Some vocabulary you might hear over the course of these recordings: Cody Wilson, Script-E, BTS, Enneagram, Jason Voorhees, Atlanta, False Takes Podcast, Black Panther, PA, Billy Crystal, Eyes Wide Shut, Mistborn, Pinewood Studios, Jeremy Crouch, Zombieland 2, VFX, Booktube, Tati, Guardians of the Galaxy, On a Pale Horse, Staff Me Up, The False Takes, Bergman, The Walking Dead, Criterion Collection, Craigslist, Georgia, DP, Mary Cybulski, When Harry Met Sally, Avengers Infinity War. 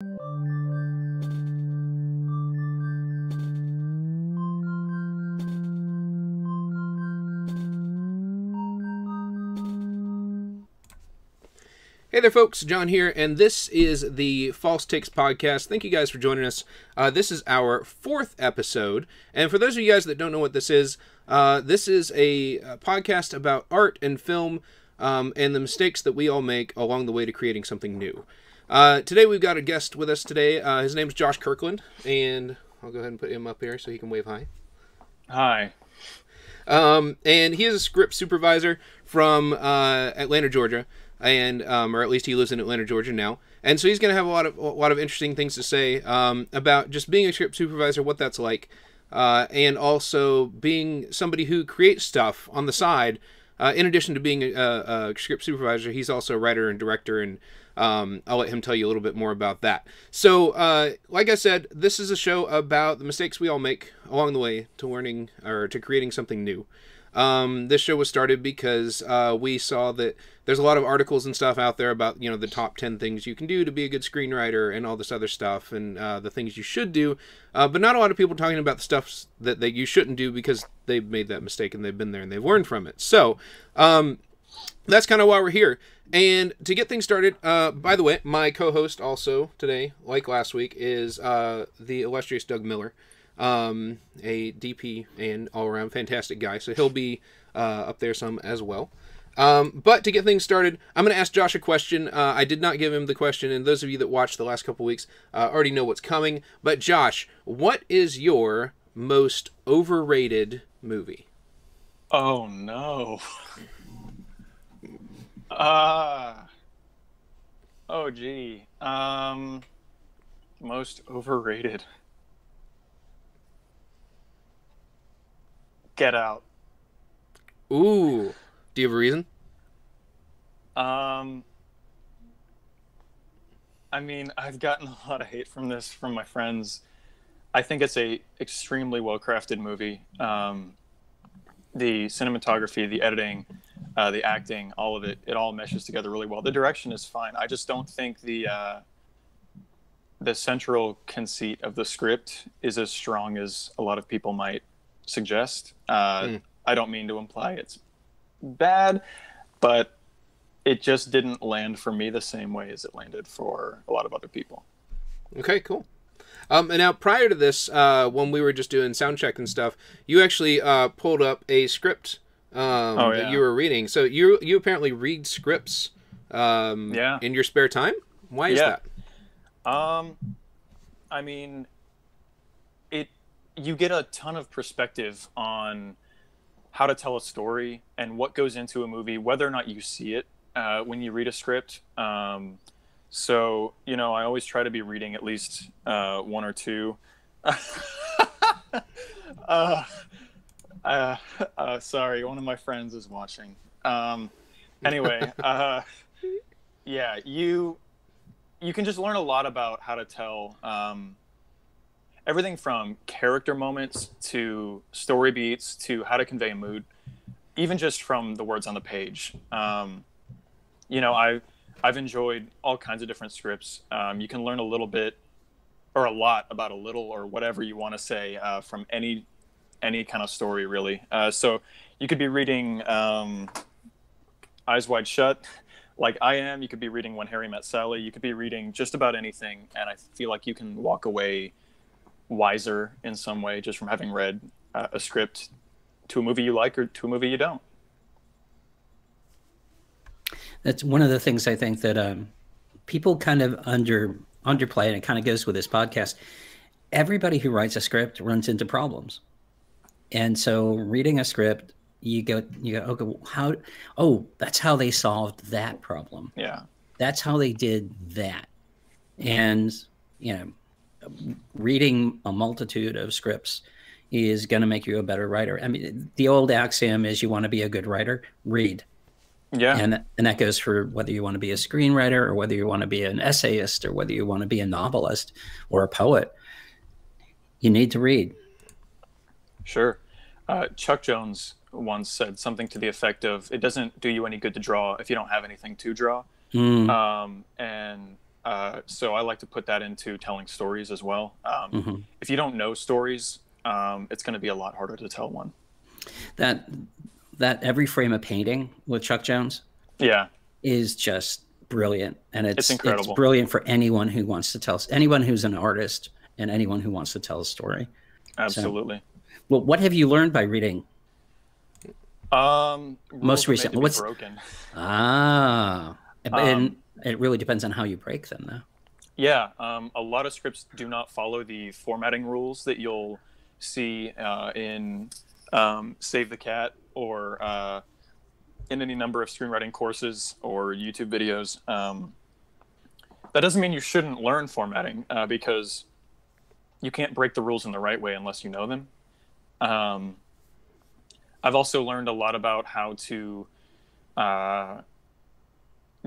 Hey there folks, John here, and this is the False Takes Podcast. Thank you guys for joining us. This is our fourth episode, and for those of you guys that don't know what this is a podcast about art and film and the mistakes that we all make along the way to creating something new. Today we've got a guest with us today. His name is Josh Kirkland, and I'll go ahead and put him up here so he can wave hi. Hi. And he is a script supervisor from Atlanta, Georgia. And or at least he lives in Atlanta, Georgia now, and so he's going to have a lot of interesting things to say about just being a script supervisor, what that's like, and also being somebody who creates stuff on the side. In addition to being a script supervisor, he's also a writer and director, and I'll let him tell you a little bit more about that. So, like I said, this is a show about the mistakes we all make along the way to learning or to creating something new. This show was started because we saw that there's a lot of articles and stuff out there about, you know, the top 10 things you can do to be a good screenwriter and all this other stuff and the things you should do, but not a lot of people talking about the stuff that you shouldn't do because they've made that mistake and they've been there and they've learned from it. So that's kind of why we're here. And to get things started, by the way, my co-host also today, like last week, is the illustrious Doug Miller. A DP and all-around fantastic guy, so he'll be up there some as well. But to get things started, I'm going to ask Josh a question. I did not give him the question, and those of you that watched the last couple weeks already know what's coming. But Josh, what is your most overrated movie? Oh, no. Oh, gee. Most overrated... Get Out. Ooh. Do you have a reason? I mean, I've gotten a lot of hate from this from my friends. I think it's a extremely well-crafted movie. The cinematography, the editing, the acting, all of it, it all meshes together really well. The direction is fine. I just don't think the central conceit of the script is as strong as a lot of people might suggest. I don't mean to imply it's bad, but it just didn't land for me the same way as it landed for a lot of other people. Okay, cool. And now prior to this, when we were just doing sound check and stuff, you actually pulled up a script that you were reading. So you apparently read scripts in your spare time? Why is that? I mean, you get a ton of perspective on how to tell a story and what goes into a movie, whether or not you see it when you read a script. So, you know, I always try to be reading at least one or two. Sorry, one of my friends is watching. Anyway, yeah, you can just learn a lot about how to tell everything from character moments to story beats to how to convey mood, even just from the words on the page. You know, I've enjoyed all kinds of different scripts. You can learn a little bit or a lot about a little or whatever you want to say from any kind of story, really. So you could be reading Eyes Wide Shut, like I am. You could be reading When Harry Met Sally. You could be reading just about anything, and I feel like you can walk away wiser in some way just from having read a script to a movie you like or to a movie you don't. That's one of the things I think that people kind of underplay, and it kind of goes with this podcast. Everybody who writes a script runs into problems, and so reading a script, you go, okay, that's how they solved that problem. Yeah, that's how they did that, and you know. Reading a multitude of scripts is going to make you a better writer. I mean, the old axiom is you want to be a good writer, read. Yeah. And that goes for whether you want to be a screenwriter or whether you want to be an essayist or whether you want to be a novelist or a poet. You need to read. Sure. Chuck Jones once said something to the effect of, it doesn't do you any good to draw if you don't have anything to draw. And So I like to put that into telling stories as well. Mm-hmm. If you don't know stories, it's going to be a lot harder to tell one. That every frame of painting with Chuck Jones, yeah, is just brilliant, and it's incredible. It's brilliant for anyone who wants to tell, anyone who's an artist, and anyone who wants to tell a story. Absolutely. So, well, what have you learned by reading? Most recently, what's broken? Ah, and it really depends on how you break them, though. Yeah, a lot of scripts do not follow the formatting rules that you'll see in Save the Cat, or in any number of screenwriting courses or YouTube videos. That doesn't mean you shouldn't learn formatting, because you can't break the rules in the right way unless you know them. I've also learned a lot about how to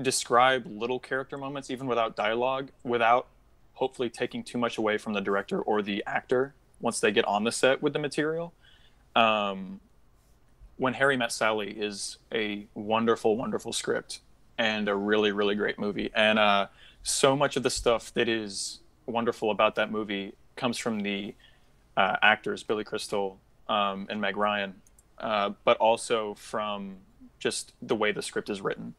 describe little character moments, even without dialogue, without hopefully taking too much away from the director or the actor once they get on the set with the material. When Harry Met Sally is a wonderful, wonderful script and a really, really great movie. And so much of the stuff that is wonderful about that movie comes from the actors, Billy Crystal and Meg Ryan, but also from just the way the script is written.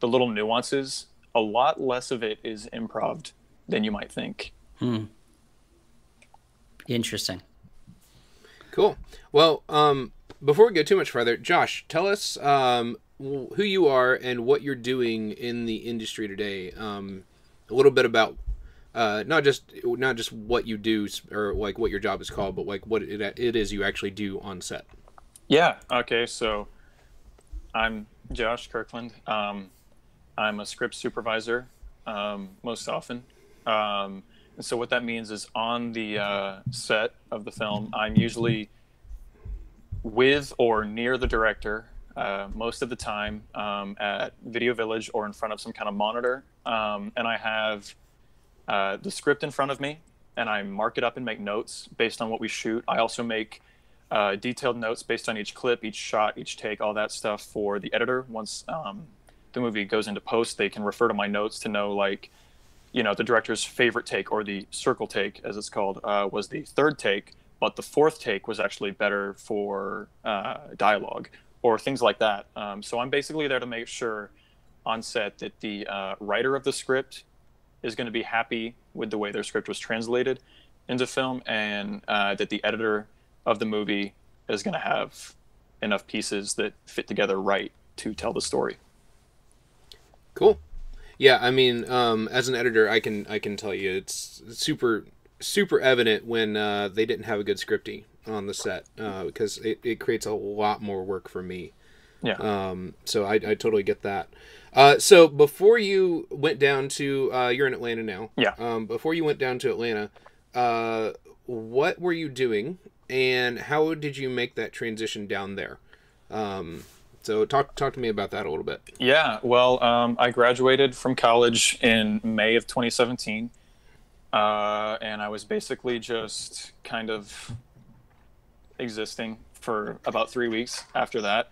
The little nuances, a lot less of it is improv than you might think. Hmm. Interesting. Cool. Well, before we go too much further, Josh, tell us who you are and what you're doing in the industry today. A little bit about not just what you do, or like what your job is called, but like what it is you actually do on set. Yeah. Okay. So I'm Josh Kirkland. I'm a script supervisor most often. And so what that means is on the set of the film, I'm usually with or near the director most of the time at Video Village or in front of some kind of monitor. And I have the script in front of me, and I mark it up and make notes based on what we shoot. I also make detailed notes based on each clip, each shot, each take, all that stuff for the editor. Once the movie goes into post, they can refer to my notes to know, like, you know, the director's favorite take, or the circle take, as it's called, was the third take, but the fourth take was actually better for dialogue, or things like that. So I'm basically there to make sure on set that the writer of the script is going to be happy with the way their script was translated into film, and that the editor of the movie is going to have enough pieces that fit together right to tell the story. Cool. Yeah, I mean, as an editor, I can tell you it's super, super evident when they didn't have a good scripty on the set, because it creates a lot more work for me. Yeah. So I totally get that. So before you went down to you're in Atlanta now. Yeah. Before you went down to Atlanta, what were you doing, and how did you make that transition down there? So talk to me about that a little bit. Yeah, well, I graduated from college in May of 2017, and I was basically just kind of existing for about 3 weeks after that,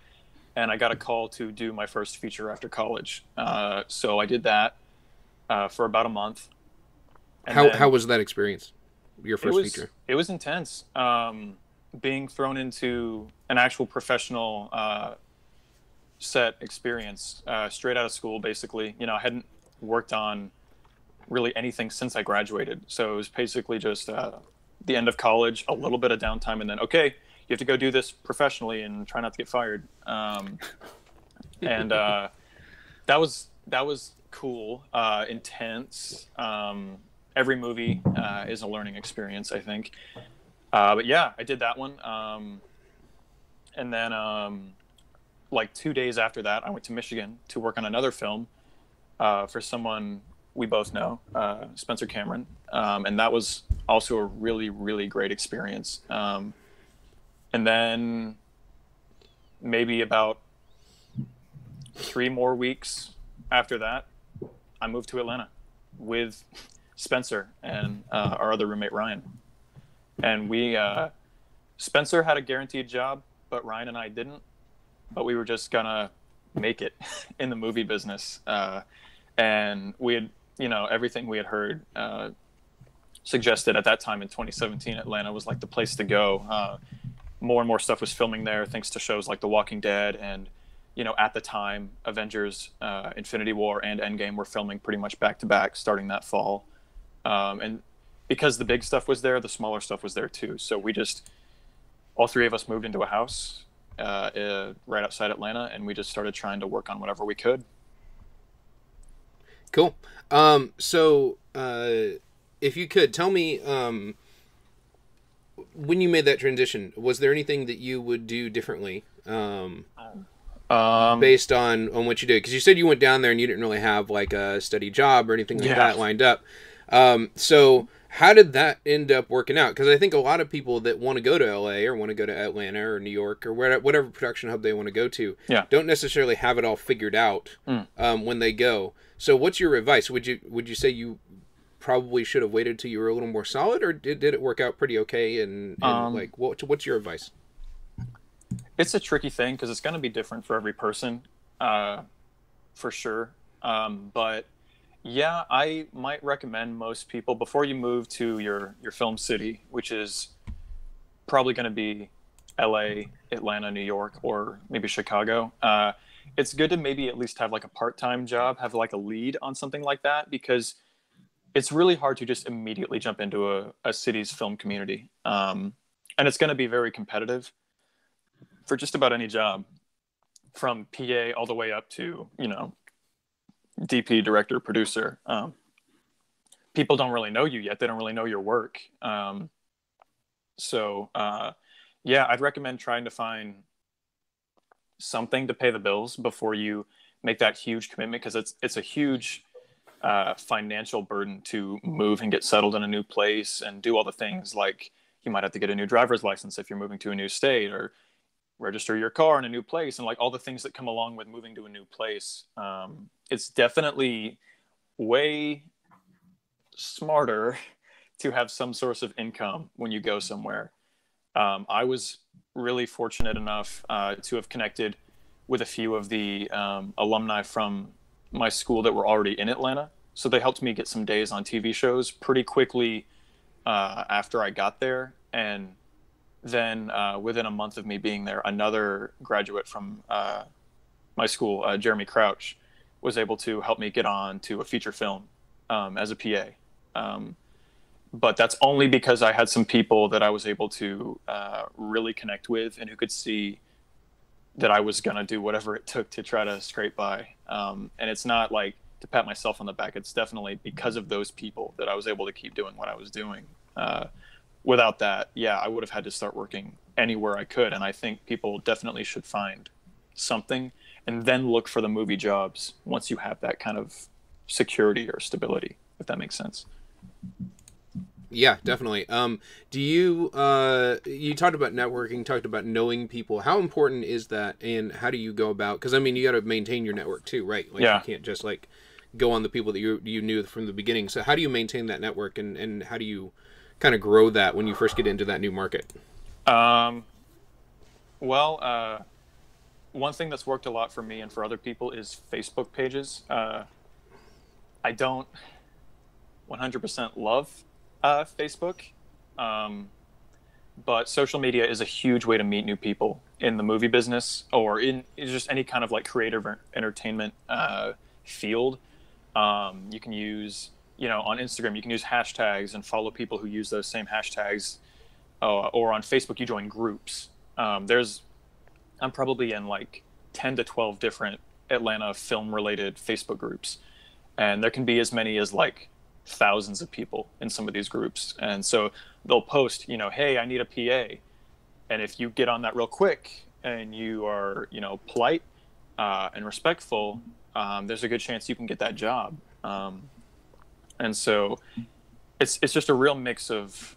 and I got a call to do my first feature after college. So I did that for about a month. And how was that experience, your first feature? It was intense. Being thrown into an actual professional set experience straight out of school, basically. You know, I hadn't worked on really anything since I graduated, so it was basically just the end of college, a little bit of downtime, and then, okay, you have to go do this professionally and try not to get fired. And that was cool, intense. Every movie is a learning experience, I think. But yeah, I did that one, and then like 2 days after that, I went to Michigan to work on another film for someone we both know, Spencer Cameron. And that was also a really, really great experience. And then maybe about 3 more weeks after that, I moved to Atlanta with Spencer and our other roommate, Ryan. And we, Spencer had a guaranteed job, but Ryan and I didn't. But we were just gonna make it in the movie business And we had, you know, everything we had heard suggested at that time in 2017, Atlanta was like the place to go. More and more stuff was filming there, thanks to shows like The Walking Dead and, you know, at the time, Avengers Infinity War and Endgame were filming pretty much back to back starting that fall. And because the big stuff was there, the smaller stuff was there too. So we just, all three of us moved into a house right outside Atlanta, and we just started trying to work on whatever we could. Cool. So if you could tell me, when you made that transition, was there anything that you would do differently based on what you did? Because you said you went down there and you didn't really have like a steady job or anything like that lined up. So how did that end up working out? Because I think a lot of people that want to go to LA or want to go to Atlanta or New York or whatever production hub they want to go to don't necessarily have it all figured out when they go. So what's your advice? Would you say you probably should have waited till you were a little more solid, or did it work out pretty okay? And like, what's your advice? It's a tricky thing because it's going to be different for every person, for sure. But yeah, I might recommend most people, before you move to your film city, which is probably going to be LA, Atlanta, New York, or maybe Chicago, it's good to maybe at least have like a part-time job, have like a lead on something like that, because it's really hard to just immediately jump into a city's film community. And it's going to be very competitive for just about any job, from PA all the way up to, you know, DP, director, producer. People don't really know you yet. They don't really know your work. So I'd recommend trying to find something to pay the bills before you make that huge commitment, because it's a huge financial burden to move and get settled in a new place and do all the things. Like, you might have to get a new driver's license if you're moving to a new state, or register your car in a new place, and like all the things that come along with moving to a new place. It's definitely way smarter to have some source of income when you go somewhere. I was really fortunate enough to have connected with a few of the alumni from my school that were already in Atlanta. So they helped me get some days on TV shows pretty quickly after I got there. And then within a month of me being there, another graduate from my school, Jeremy Crouch, was able to help me get on to a feature film as a PA. But that's only because I had some people that I was able to really connect with and who could see that I was going to do whatever it took to try to scrape by. And it's not like to pat myself on the back. It's definitely because of those people that I was able to keep doing what I was doing. Without that, I would have had to start working anywhere I could. And I think people definitely should find something and then look for the movie jobs once you have that kind of security or stability, if that makes sense. Yeah, definitely. Do you, you talked about networking, talked about knowing people. How important is that, and how do you go about? Because, I mean, you got to maintain your network too, right? Like, you can't just like go on the people that you knew from the beginning. So how do you maintain that network, and how do you kind of grow that when you first get into that new market? Well, one thing that's worked a lot for me and for other people is Facebook pages. I don't 100% love Facebook, but social media is a huge way to meet new people in the movie business, or in just any kind of like creative entertainment field. You can use, you know, on Instagram, you can use hashtags and follow people who use those same hashtags, or on Facebook, you join groups. I'm probably in like 10 to 12 different Atlanta film related Facebook groups. And there can be as many as like thousands of people in some of these groups. And so they'll post, you know, hey, I need a PA. And if you get on that real quick and you are, you know, polite, and respectful, there's a good chance you can get that job. And so it's just a real mix of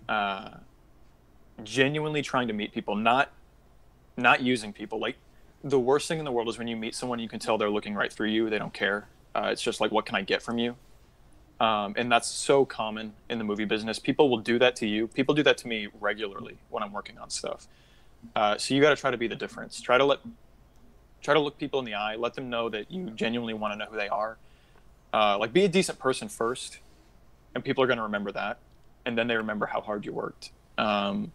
genuinely trying to meet people, not using people. Like, the worst thing in the world is when you meet someone, you can tell they're looking right through you. They don't care. It's just like, what can I get from you? And that's so common in the movie business. People will do that to you. People do that to me regularly when I'm working on stuff. So you got to try to be the difference. Try to look people in the eye. Let them know that you genuinely want to know who they are. Like, be a decent person first, and people are going to remember that, and then they remember how hard you worked. But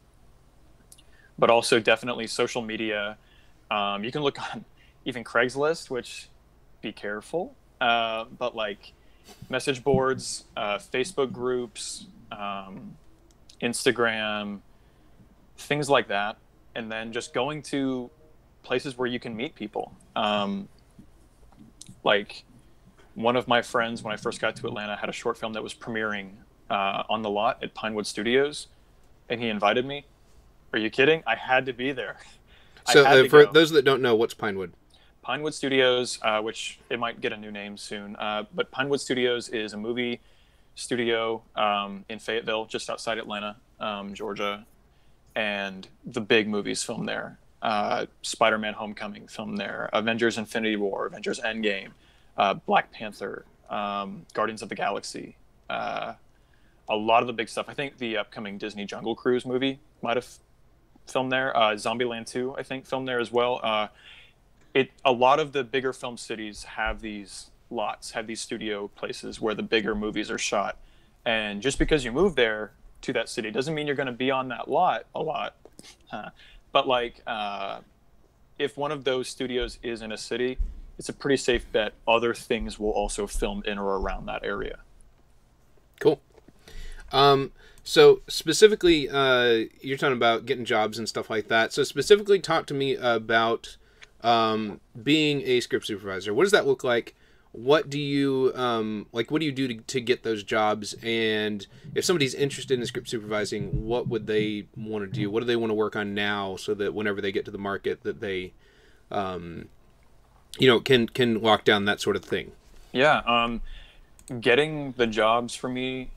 also definitely social media. You can look on even Craigslist, which, be careful. But like message boards, Facebook groups, Instagram, things like that. And then just going to places where you can meet people. Like one of my friends, when I first got to Atlanta, had a short film that was premiering on the lot at Pinewood Studios. And he invited me. Are you kidding? I had to be there. So for those that don't know, what's Pinewood? Pinewood Studios, which it might get a new name soon, but Pinewood Studios is a movie studio in Fayetteville, just outside Atlanta, Georgia, and the big movies film there. Spider-Man Homecoming film there, Avengers Infinity War, Avengers Endgame, Black Panther, Guardians of the Galaxy, a lot of the big stuff. I think the upcoming Disney Jungle Cruise movie might have filmed there. Zombieland 2, I think, filmed there as well. A lot of the bigger film cities have these lots, have these studio places where the bigger movies are shot. And just because you move there to that city doesn't mean you're going to be on that lot a lot. But like, if one of those studios is in a city, it's a pretty safe bet other things will also film in or around that area. Cool. So specifically, you're talking about getting jobs and stuff like that. So specifically, talk to me about being a script supervisor. What does that look like? What do you like, what do you do to get those jobs? And if somebody's interested in script supervising, what would they want to do? What do they want to work on now so that whenever they get to the market that they you know, can lock down that sort of thing? Yeah, getting the jobs for me,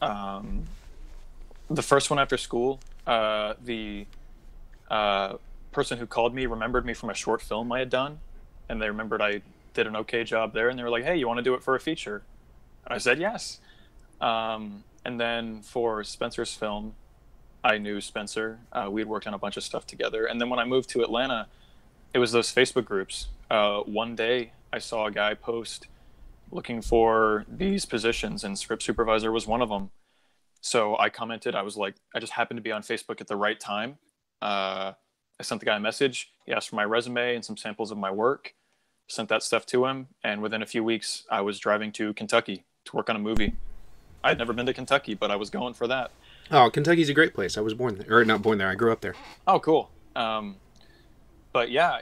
the first one after school, the person who called me remembered me from a short film I had done, and they remembered I did an okay job there, and they were like, hey, you want to do it for a feature? And I said yes. And then for Spencer's film, I knew Spencer. We had worked on a bunch of stuff together. And then when I moved to Atlanta, it was those Facebook groups. One day I saw a guy post looking for these positions, and script supervisor was one of them. So I commented. I was like, I just happened to be on Facebook at the right time. I sent the guy a message. He asked for my resume and some samples of my work. Sent that stuff to him. And within a few weeks, I was driving to Kentucky to work on a movie. I'd never been to Kentucky, but I was going for that. Oh, Kentucky's a great place. I was born there. Or not born there. I grew up there. Oh, cool. But yeah,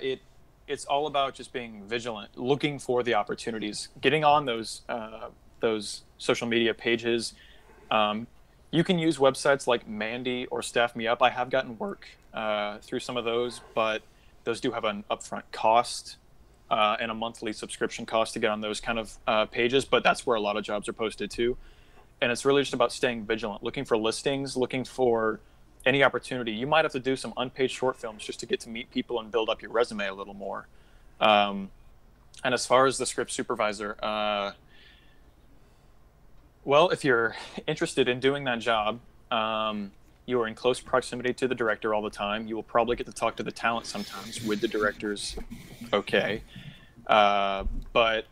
it's all about just being vigilant, looking for the opportunities, getting on those social media pages. You can use websites like Mandy or Staff Me Up. I have gotten work through some of those, but those do have an upfront cost and a monthly subscription cost to get on those kind of pages. But that's where a lot of jobs are posted too. And it's really just about staying vigilant, looking for listings, looking for any opportunity. You might have to do some unpaid short films just to get to meet people and build up your resume a little more. And as far as the script supervisor, well, if you're interested in doing that job, you are in close proximity to the director all the time. You will probably get to talk to the talent sometimes with the directors. Okay. But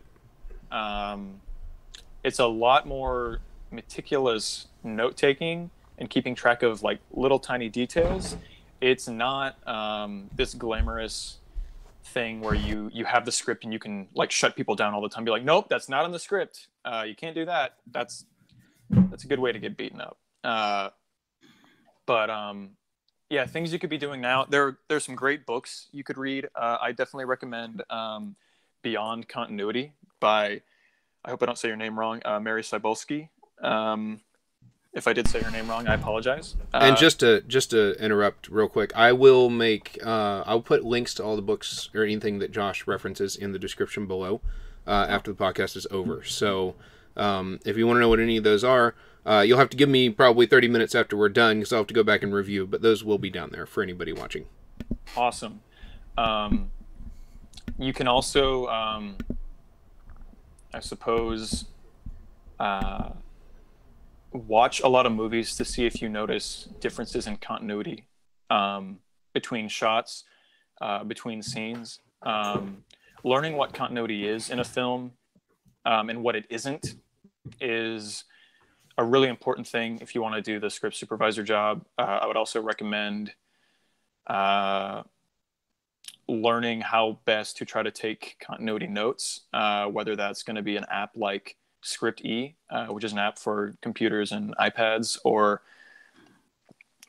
it's a lot more meticulous note-taking and keeping track of like little tiny details. It's not this glamorous thing where you have the script and you can like shut people down all the time, be like, nope, that's not on the script, you can't do that. That's a good way to get beaten up. But yeah, things you could be doing now. There's some great books you could read. I definitely recommend Beyond Continuity by, I hope I don't say your name wrong, Mary Cybulski. If I did say your name wrong, I apologize. And just to interrupt real quick, I will make I'll put links to all the books or anything that Josh references in the description below after the podcast is over. So if you want to know what any of those are, you'll have to give me probably 30 minutes after we're done because I'll have to go back and review. But those will be down there for anybody watching. Awesome. You can also, I suppose, watch a lot of movies to see if you notice differences in continuity between shots, between scenes. Learning what continuity is in a film and what it isn't is a really important thing if you want to do the script supervisor job. I would also recommend learning how best to try to take continuity notes, whether that's going to be an app like Script E, which is an app for computers and iPads, or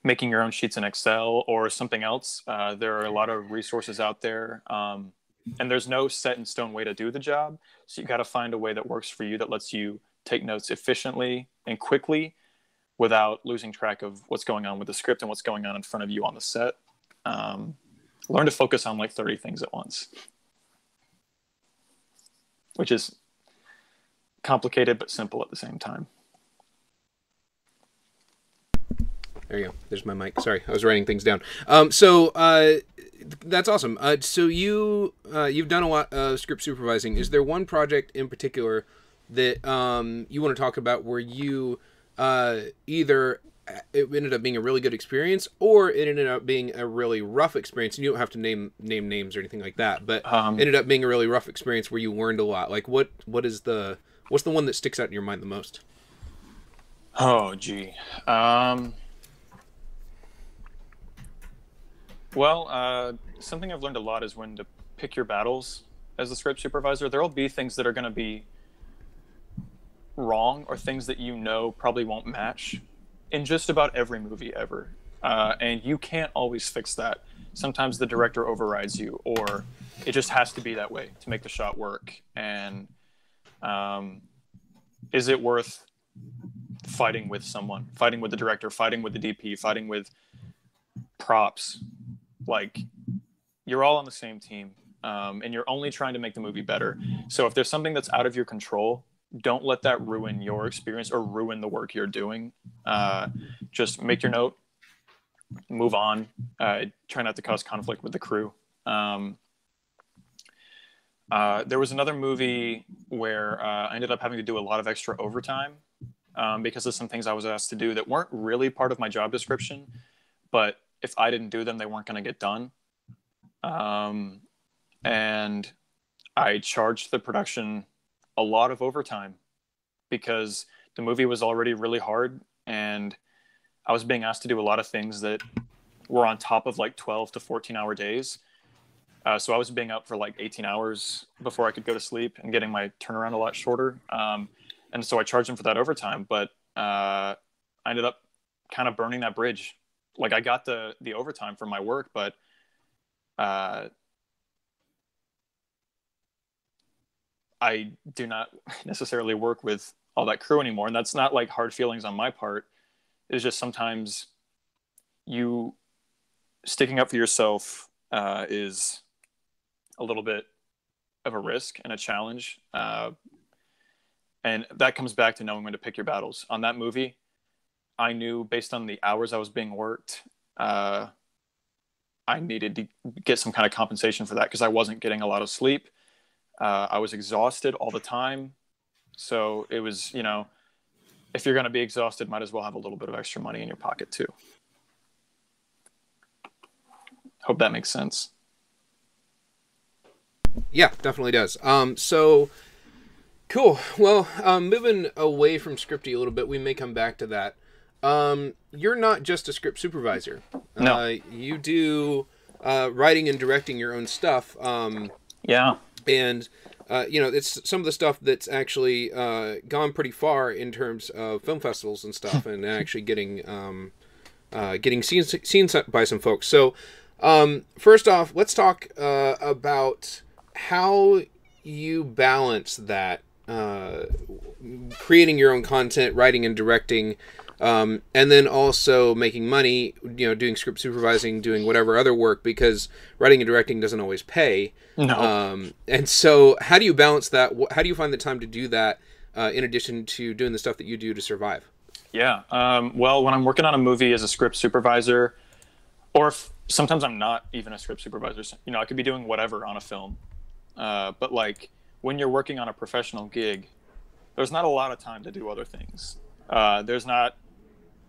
making your own sheets in Excel or something else. There are a lot of resources out there, and there's no set in stone way to do the job. So you got to find a way that works for you, that lets you take notes efficiently and quickly without losing track of what's going on with the script and what's going on in front of you on the set. Learn to focus on like 30 things at once, which is complicated but simple at the same time. There you go. There's my mic. Sorry, I was writing things down. So that's awesome. So you've done a lot of script supervising. Is there one project in particular that you want to talk about where you either it ended up being a really good experience or it ended up being a really rough experience? And you don't have to name names or anything like that, but ended up being a really rough experience where you learned a lot. Like what's the one that sticks out in your mind the most? Oh, gee. Well, something I've learned a lot is when to pick your battles as a script supervisor. There'll be things that are going to be wrong or things that you know probably won't match in just about every movie ever. And you can't always fix that. Sometimes the director overrides you, or it just has to be that way to make the shot work. And is it worth fighting with someone, fighting with the director, fighting with the DP, fighting with props? Like, you're all on the same team, and you're only trying to make the movie better. So if there's something that's out of your control, don't let that ruin your experience or ruin the work you're doing. Just make your note, move on. Try not to cause conflict with the crew. There was another movie where I ended up having to do a lot of extra overtime because of some things I was asked to do that weren't really part of my job description, but if I didn't do them, they weren't going to get done. And I charged the production a lot of overtime because the movie was already really hard, and I was being asked to do a lot of things that were on top of like 12 to 14 hour days. So I was being up for like 18 hours before I could go to sleep and getting my turnaround a lot shorter. And so I charged them for that overtime, but I ended up kind of burning that bridge. Like, I got the overtime for my work, but I do not necessarily work with all that crew anymore. And that's not like hard feelings on my part. It's just sometimes you sticking up for yourself is a little bit of a risk and a challenge. And that comes back to knowing when to pick your battles. On that movie, I knew based on the hours I was being worked, I needed to get some kind of compensation for that because I wasn't getting a lot of sleep. I was exhausted all the time. So it was, you know, if you're going to be exhausted, might as well have a little bit of extra money in your pocket too. Hope that makes sense. Yeah, definitely does. So... cool. Well, moving away from Scripty a little bit, we may come back to that. You're not just a script supervisor. No. You do writing and directing your own stuff. Yeah. And, you know, it's some of the stuff that's actually gone pretty far in terms of film festivals and stuff and actually getting seen by some folks. So first off, let's talk about how you balance that. Creating your own content, writing and directing, and then also making money, you know, doing script supervising, doing whatever other work, because writing and directing doesn't always pay. No. And so how do you balance that? How do you find the time to do that in addition to doing the stuff that you do to survive? Yeah. Well, when I'm working on a movie as a script supervisor, or if sometimes I'm not even a script supervisor, you know, I could be doing whatever on a film. But like, when you're working on a professional gig, there's not a lot of time to do other things. There's not,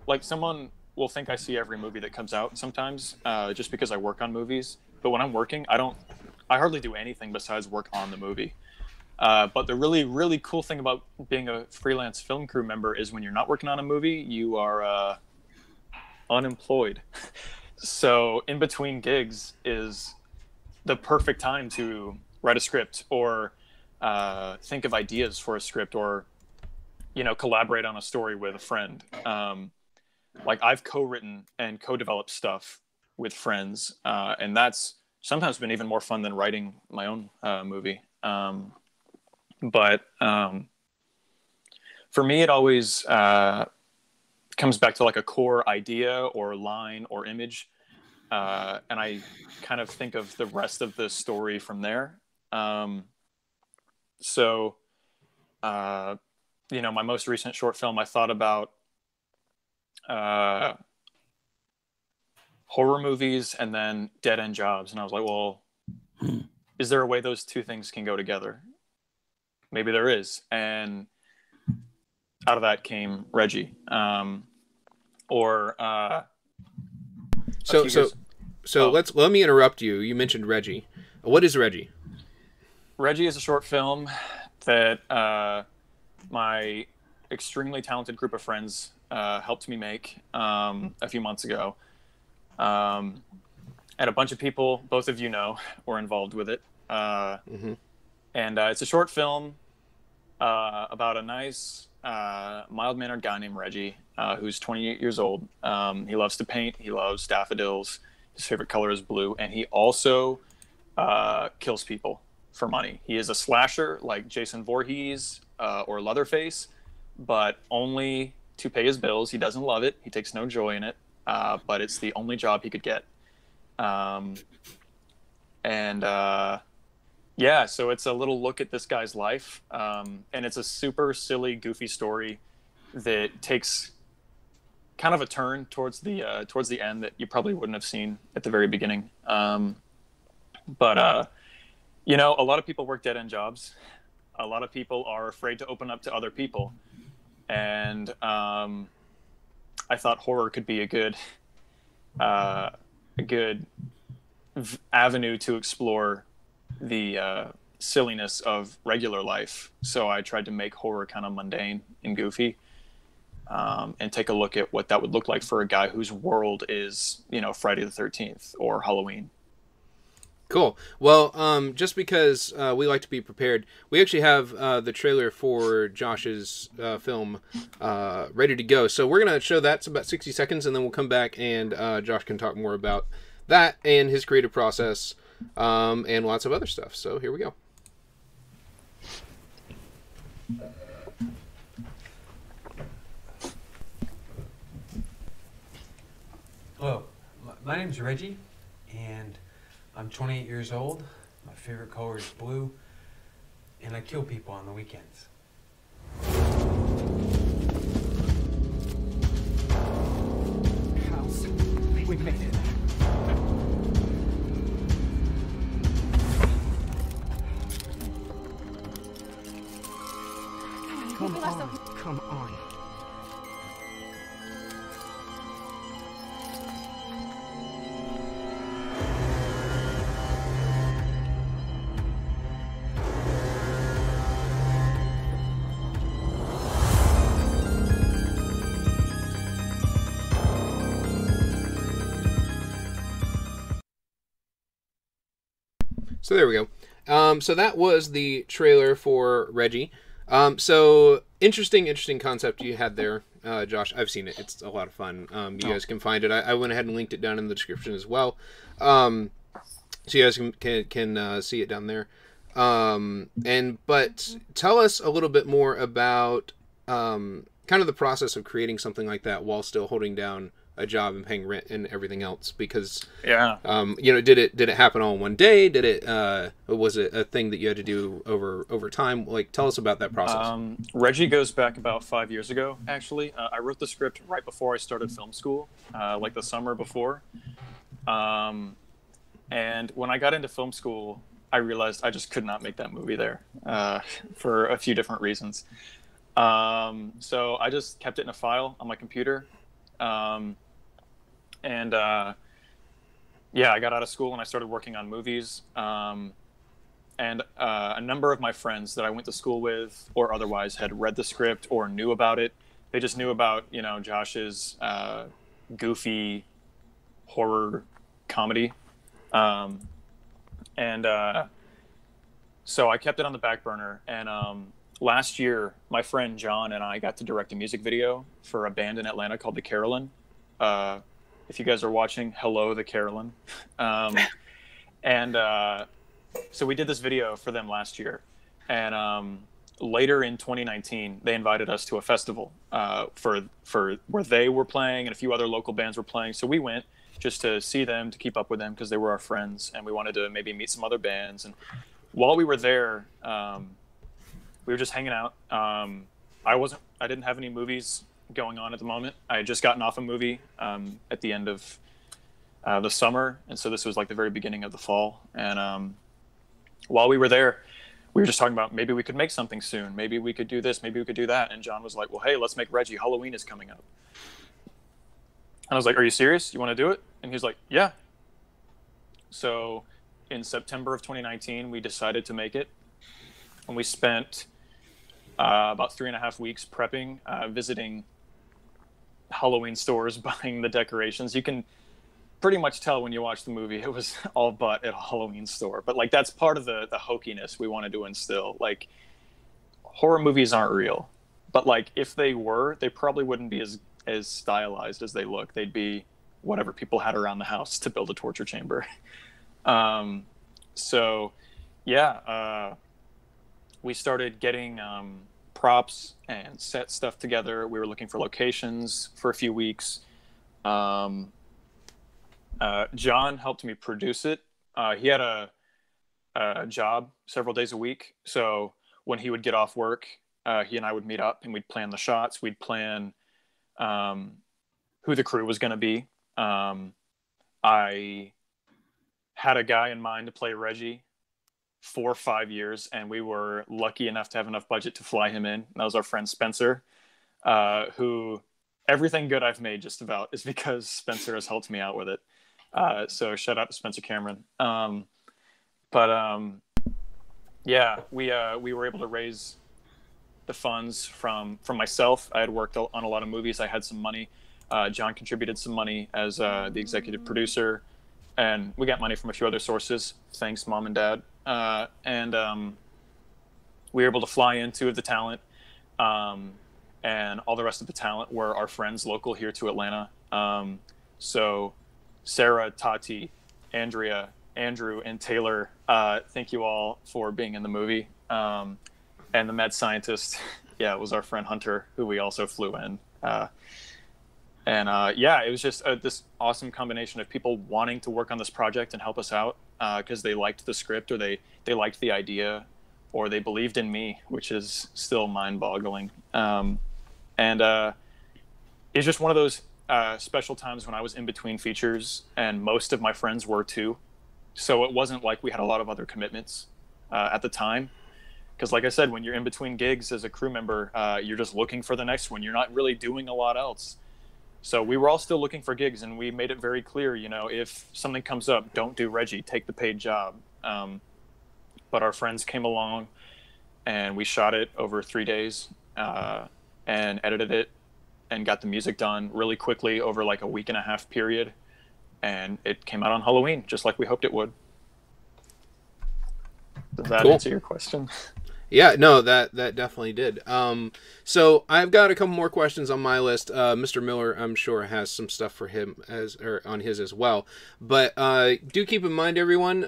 like, someone will think I see every movie that comes out sometimes just because I work on movies. But when I'm working, I hardly do anything besides work on the movie. But the really, really cool thing about being a freelance film crew member is when you're not working on a movie, you are unemployed. So in between gigs is the perfect time to write a script or think of ideas for a script or, you know, collaborate on a story with a friend. Like I've co-written and co-developed stuff with friends. And that's sometimes been even more fun than writing my own movie. But for me, it always comes back to like a core idea or line or image. And I kind of think of the rest of the story from there. So, you know, my most recent short film, I thought about horror movies and then dead-end jobs. And I was like, well, is there a way those two things can go together? Maybe there is. And out of that came Reggie. So let me interrupt you. You mentioned Reggie. What is Reggie? Reggie is a short film that my extremely talented group of friends helped me make a few months ago. And a bunch of people, both of you know, were involved with it. And it's a short film about a nice, mild-mannered guy named Reggie, who's 28 years old. He loves to paint. He loves daffodils. His favorite color is blue. And he also kills people for money. He is a slasher like Jason Voorhees or Leatherface, but only to pay his bills. He doesn't love it. He takes no joy in it, but it's the only job he could get. Yeah, so it's a little look at this guy's life, and it's a super silly, goofy story that takes kind of a turn towards the end that you probably wouldn't have seen at the very beginning. You know, a lot of people work dead-end jobs. A lot of people are afraid to open up to other people. And I thought horror could be a good avenue to explore the silliness of regular life. So I tried to make horror kind of mundane and goofy and take a look at what that would look like for a guy whose world is, you know, Friday the 13th or Halloween. Cool. Well, just because we like to be prepared, we actually have the trailer for Josh's film ready to go. So we're going to show that. It's about 60 seconds, and then we'll come back, and Josh can talk more about that and his creative process and lots of other stuff. So here we go. Hello. My name's Reggie, and I'm 28 years old, my favorite color is blue, and I kill people on the weekends. House. We made it. Come on. So there we go. So that was the trailer for Reggie. So interesting concept you had there, Josh. I've seen it. It's a lot of fun. You guys can find it. I went ahead and linked it down in the description as well. So you guys can see it down there. But tell us a little bit more about kind of the process of creating something like that while still holding down a job and paying rent and everything else, because did it happen all in one day? Did it was it a thing that you had to do over time? Like, tell us about that process. Reggie goes back about 5 years ago, actually. I wrote the script right before I started film school, like the summer before. And when I got into film school, I realized I just could not make that movie there for a few different reasons. So I just kept it in a file on my computer. I got out of school and I started working on movies. And a number of my friends that I went to school with or otherwise had read the script or knew about it. They just knew about, you know, Josh's goofy horror comedy. So I kept it on the back burner. And last year, my friend John and I got to direct a music video for a band in Atlanta called The Carolyn. If you guys are watching, hello, The Carolyn. So we did this video for them last year, and later in 2019, they invited us to a festival for where they were playing and a few other local bands were playing. So we went just to see them, to keep up with them because they were our friends, and we wanted to maybe meet some other bands. And while we were there, we were just hanging out. I didn't have any movies going on at the moment. I had just gotten off a movie at the end of the summer, and so this was like the very beginning of the fall. And while we were there, we were just talking about maybe we could make something soon. Maybe we could do this. Maybe we could do that. And John was like, well, hey, let's make Reggie. Halloween is coming up. And I was like, are you serious? You want to do it? And he's like, yeah. So in September of 2019, we decided to make it. And we spent about 3.5 weeks prepping, visiting Halloween stores, buying the decorations. You can pretty much tell when you watch the movie it was all but at a Halloween store, but like that's part of the hokiness we wanted to instill. Like, horror movies aren't real, but like if they were, they probably wouldn't be as stylized as they look. They'd be whatever people had around the house to build a torture chamber. We started getting props and set stuff together. We were looking for locations for a few weeks. John helped me produce it. He had a job several days a week. So when he would get off work, he and I would meet up and we'd plan the shots. We'd plan who the crew was going to be. I had a guy in mind to play Reggie for 5 years, and we were lucky enough to have enough budget to fly him in. That was our friend Spencer, who everything good I've made just about is because Spencer has helped me out with it. So shout out to Spencer Cameron. We were able to raise the funds from myself. I had worked on a lot of movies. I had some money. John contributed some money as the executive producer, and we got money from a few other sources. Thanks, Mom and Dad. We were able to fly in 2 of the talent, and all the rest of the talent were our friends local here to Atlanta. So Sarah, Tati, Andrea, Andrew, and Taylor, thank you all for being in the movie. And the mad scientist, it was our friend Hunter, who we also flew in. It was just this awesome combination of people wanting to work on this project and help us out because they liked the script, or they liked the idea, or they believed in me, which is still mind-boggling. It's just one of those special times when I was in between features, and most of my friends were too. So it wasn't like we had a lot of other commitments at the time. Because like I said, when you're in between gigs as a crew member, you're just looking for the next one. You're not really doing a lot else. So we were all still looking for gigs, and we made it very clear, you know, if something comes up, don't do Reggie, take the paid job. But our friends came along, and we shot it over 3 days. And edited it and got the music done really quickly over like a 1.5-week period, and it came out on Halloween just like we hoped it would. Does that answer your question? Yeah, no, that definitely did. So I've got a couple more questions on my list. Mr. Miller, I'm sure, has some stuff for him on his as well. But do keep in mind, everyone,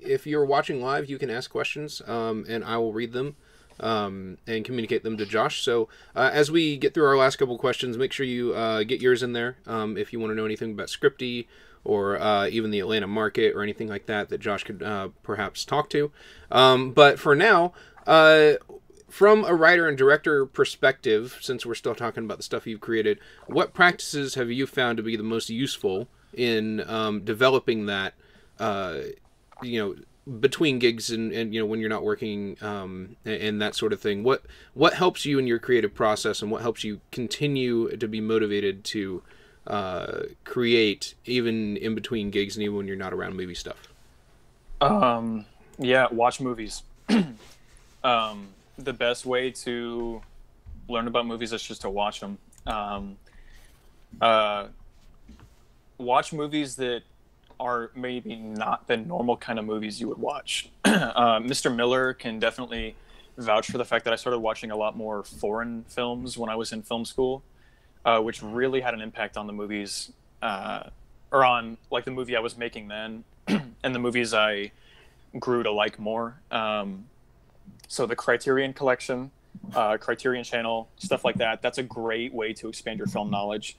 if you're watching live, you can ask questions, and I will read them and communicate them to Josh. So as we get through our last couple questions, make sure you get yours in there if you want to know anything about Scripty or even the Atlanta market or anything like that Josh could perhaps talk to. But for now, from a writer and director perspective, since we're still talking about the stuff you've created, what practices have you found to be the most useful in developing that, between gigs and you know, when you're not working and that sort of thing? What helps you in your creative process, and what helps you continue to be motivated to create even in between gigs and even when you're not around movie stuff? Yeah, watch movies. The best way to learn about movies is just to watch them. Watch movies that are maybe not the normal kind of movies you would watch. Mr. Miller can definitely vouch for the fact that I started watching a lot more foreign films when I was in film school, which really had an impact on the movies, or on like the movie I was making then and the movies I grew to like more. So the Criterion Collection, Criterion Channel, stuff like that. That's a great way to expand your film knowledge.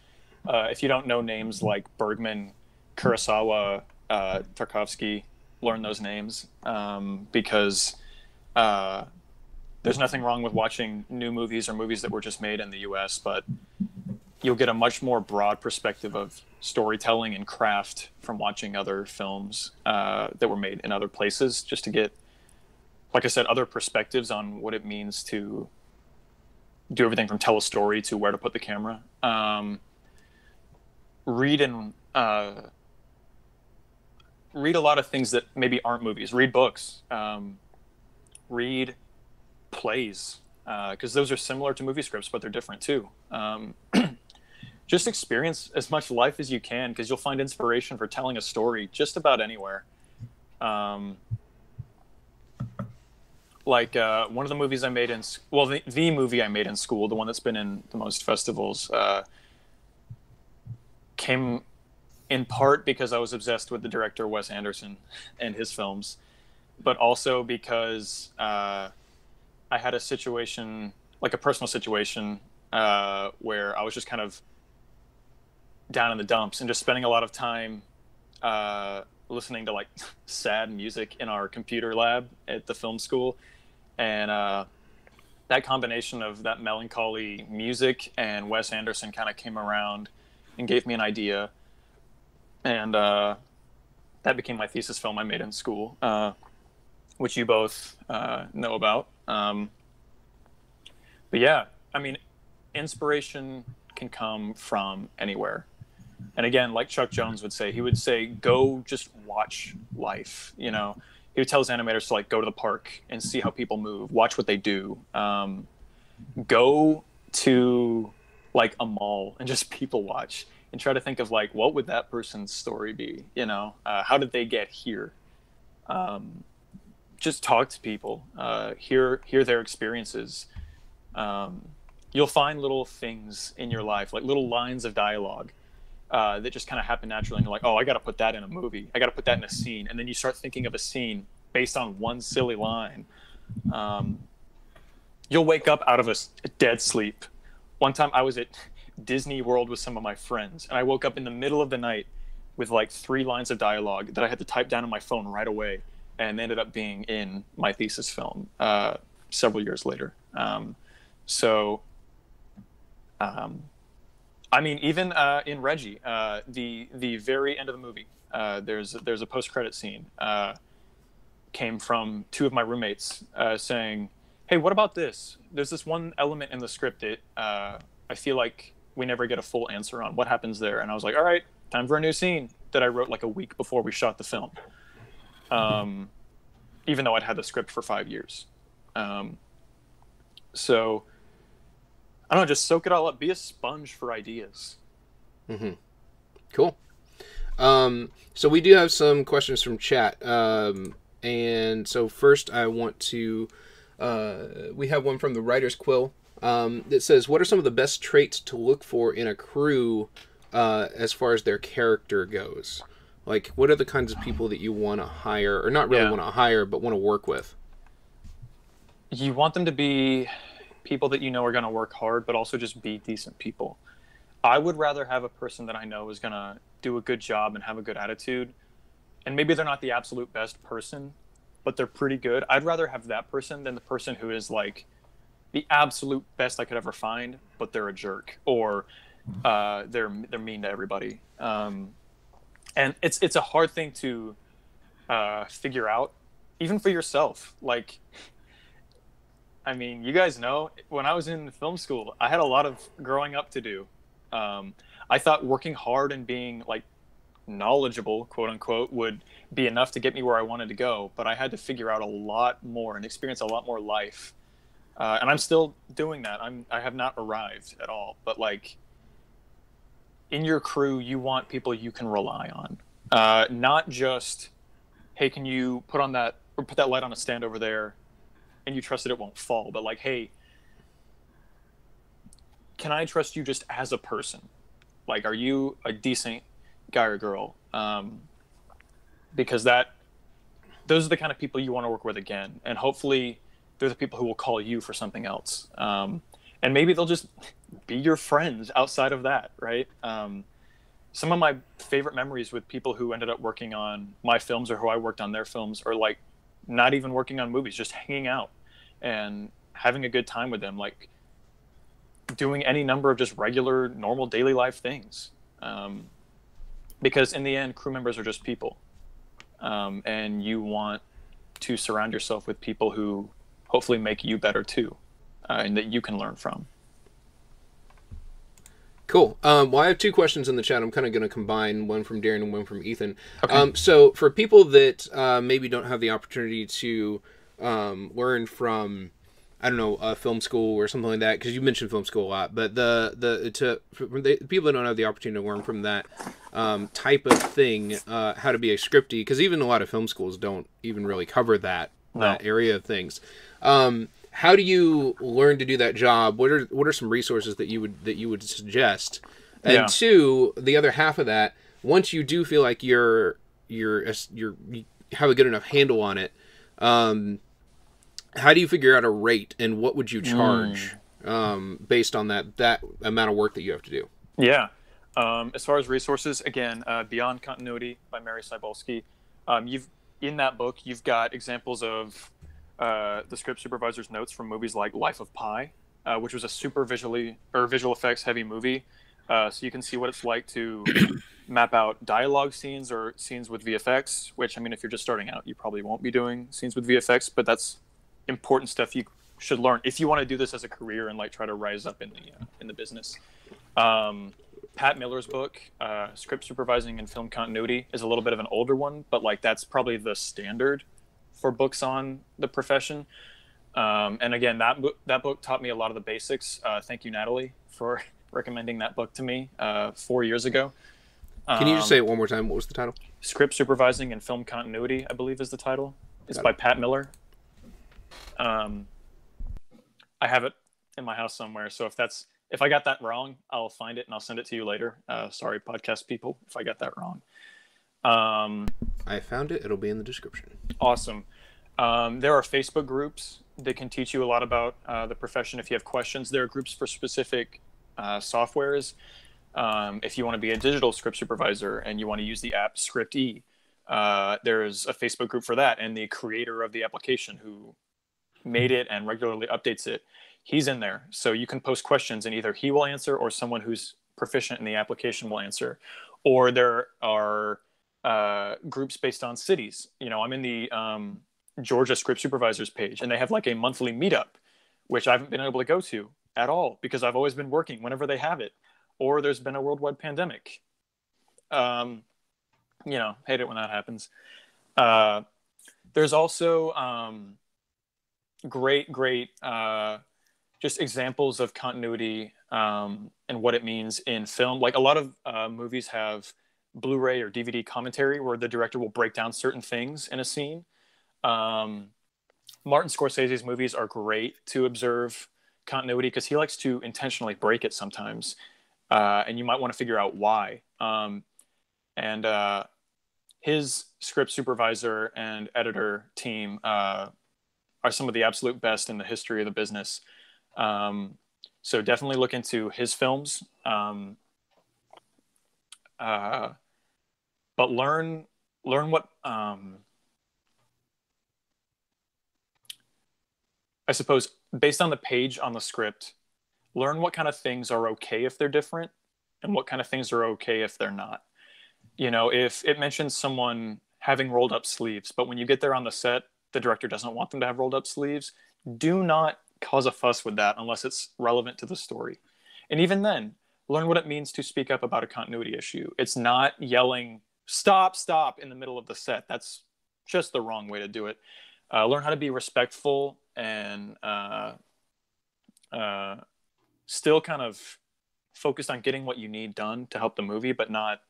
If you don't know names like Bergman, Kurosawa, Tarkovsky, learn those names, because there's nothing wrong with watching new movies or movies that were just made in the U.S., but you'll get a much more broad perspective of storytelling and craft from watching other films that were made in other places, just to get, like I said, other perspectives on what it means to do everything from tell a story to where to put the camera. Read a lot of things that maybe aren't movies. Read books, read plays, because those are similar to movie scripts, but they're different too. Just experience as much life as you can, because you'll find inspiration for telling a story just about anywhere. One of the movies I made in, well, the movie I made in school, the one that's been in the most festivals, came in part because I was obsessed with the director Wes Anderson and his films, but also because I had a situation, like a personal situation, where I was just kind of down in the dumps and just spending a lot of time listening to like sad music in our computer lab at the film school. And that combination of that melancholy music and Wes Anderson kind of came around and gave me an idea. And that became my thesis film I made in school, which you both know about. But yeah, I mean, inspiration can come from anywhere. And again, like Chuck Jones would say, he would say, go just watch life. You know, he tells animators to like go to the park and see how people move, watch what they do. Go to like a mall and just people watch and try to think of like, what would that person's story be? You know, how did they get here? Just talk to people, hear their experiences. You'll find little things in your life, like little lines of dialogue that just kind of happen naturally. And you're like, oh, I got to put that in a movie. I got to put that in a scene. And then you start thinking of a scene based on one silly line. You'll wake up out of a dead sleep. One time I was at Disney World with some of my friends, and I woke up in the middle of the night with like 3 lines of dialogue that I had to type down on my phone right away, and they ended up being in my thesis film several years later. I mean, even in Reggie, the very end of the movie, there's a post-credit scene came from 2 of my roommates saying, hey, what about this? There's this one element in the script that I feel like we never get a full answer on. What happens there? And I was like, all right, time for a new scene that I wrote like a week before we shot the film. Even though I'd had the script for 5 years. So I don't know, just soak it all up. Be a sponge for ideas. Mm-hmm. Cool. So we do have some questions from chat. And so first I want to... we have one from the Writer's Quill that says, what are some of the best traits to look for in a crew as far as their character goes? Like, what are the kinds of people that you want to hire, or not really want to hire, but want to work with? You want them to be people that you know are going to work hard, but also just be decent people. I would rather have a person that I know is going to do a good job and have a good attitude. And maybe they're not the absolute best person, but they're pretty good. I'd rather have that person than the person who is like the absolute best I could ever find, but they're a jerk, or they're mean to everybody. And it's a hard thing to figure out, even for yourself. Like, I mean, you guys know, when I was in film school, I had a lot of growing up to do. I thought working hard and being like knowledgeable, quote unquote, would be enough to get me where I wanted to go. But I had to figure out a lot more and experience a lot more life. And I'm still doing that. I have not arrived at all. But like in your crew, you want people you can rely on, not just, hey, can you put on that or put that light on a stand over there and you trust that it won't fall. But like, hey, can I trust you just as a person? Like, are you a decent guy or girl? Because those are the kind of people you want to work with again. And hopefully they're the people who will call you for something else. And maybe they'll just be your friends outside of that, right? Some of my favorite memories with people who ended up working on my films or who I worked on their films, or like not even working on movies, just hanging out and having a good time with them. Like, doing any number of just regular, normal, daily life things. Because in the end, crew members are just people. And you want to surround yourself with people who hopefully make you better too, and that you can learn from. Cool. Well, I have two questions in the chat. I'm kind of going to combine one from Darren and one from Ethan. Okay. So for people that maybe don't have the opportunity to learn from, I don't know, film school or something like that, because you mentioned film school a lot, but people that don't have the opportunity to learn from that type of thing, how to be a scripty, because even a lot of film schools don't even really cover that, that area of things. How do you learn to do that job? What are some resources that you would suggest? And two, the other half of that, once you do feel like you have a good enough handle on it, how do you figure out a rate, and what would you charge based on that amount of work that you have to do? Yeah. As far as resources, again, Beyond Continuity by Mary Cybulski. In that book, you've got examples of the script supervisor's notes from movies like Life of Pi, which was a super visual effects heavy movie. So you can see what it's like to map out dialogue scenes or scenes with VFX, which, I mean, if you're just starting out, you probably won't be doing scenes with VFX, but that's important stuff you should learn if you want to do this as a career and like try to rise up in the business. Pat Miller's book, Script Supervising and Film Continuity, is a little bit of an older one, but like that's probably the standard for books on the profession. And again, that book taught me a lot of the basics. Thank you, Natalie, for recommending that book to me 4 years ago. Can you just say it one more time? What was the title? Script Supervising and Film Continuity, I believe, is the title. It's by Pat Miller. I have it in my house somewhere, so if I got that wrong, I'll find it and I'll send it to you later. Sorry, podcast people, if I got that wrong. I found it. It'll be in the description. Awesome. There are Facebook groups that can teach you a lot about the profession. If you have questions, there are groups for specific softwares. If you want to be a digital script supervisor and you want to use the app Script-E, there's a Facebook group for that, and the creator of the application who made it and regularly updates it, he's in there. So you can post questions and either he will answer or someone who's proficient in the application will answer. Or there are groups based on cities. You know, I'm in the Georgia Script Supervisors page, and they have like a monthly meetup, which I haven't been able to go to at all because I've always been working whenever they have it. Or there's been a worldwide pandemic. You know, hate it when that happens. There's also great just examples of continuity and what it means in film. Like a lot of movies have Blu-ray or DVD commentary where the director will break down certain things in a scene. Martin Scorsese's movies are great to observe continuity because he likes to intentionally break it sometimes, and you might want to figure out why. And his script supervisor and editor team are some of the absolute best in the history of the business. So definitely look into his films, but learn what, I suppose based on the page on the script, learn what kind of things are okay if they're different and what kind of things are okay if they're not. You know, if it mentions someone having rolled up sleeves, but when you get there on the set, the director doesn't want them to have rolled up sleeves, do not cause a fuss with that unless it's relevant to the story. And even then, learn what it means to speak up about a continuity issue. It's not yelling stop in the middle of the set. That's just the wrong way to do it. Learn how to be respectful and still kind of focused on getting what you need done to help the movie, but not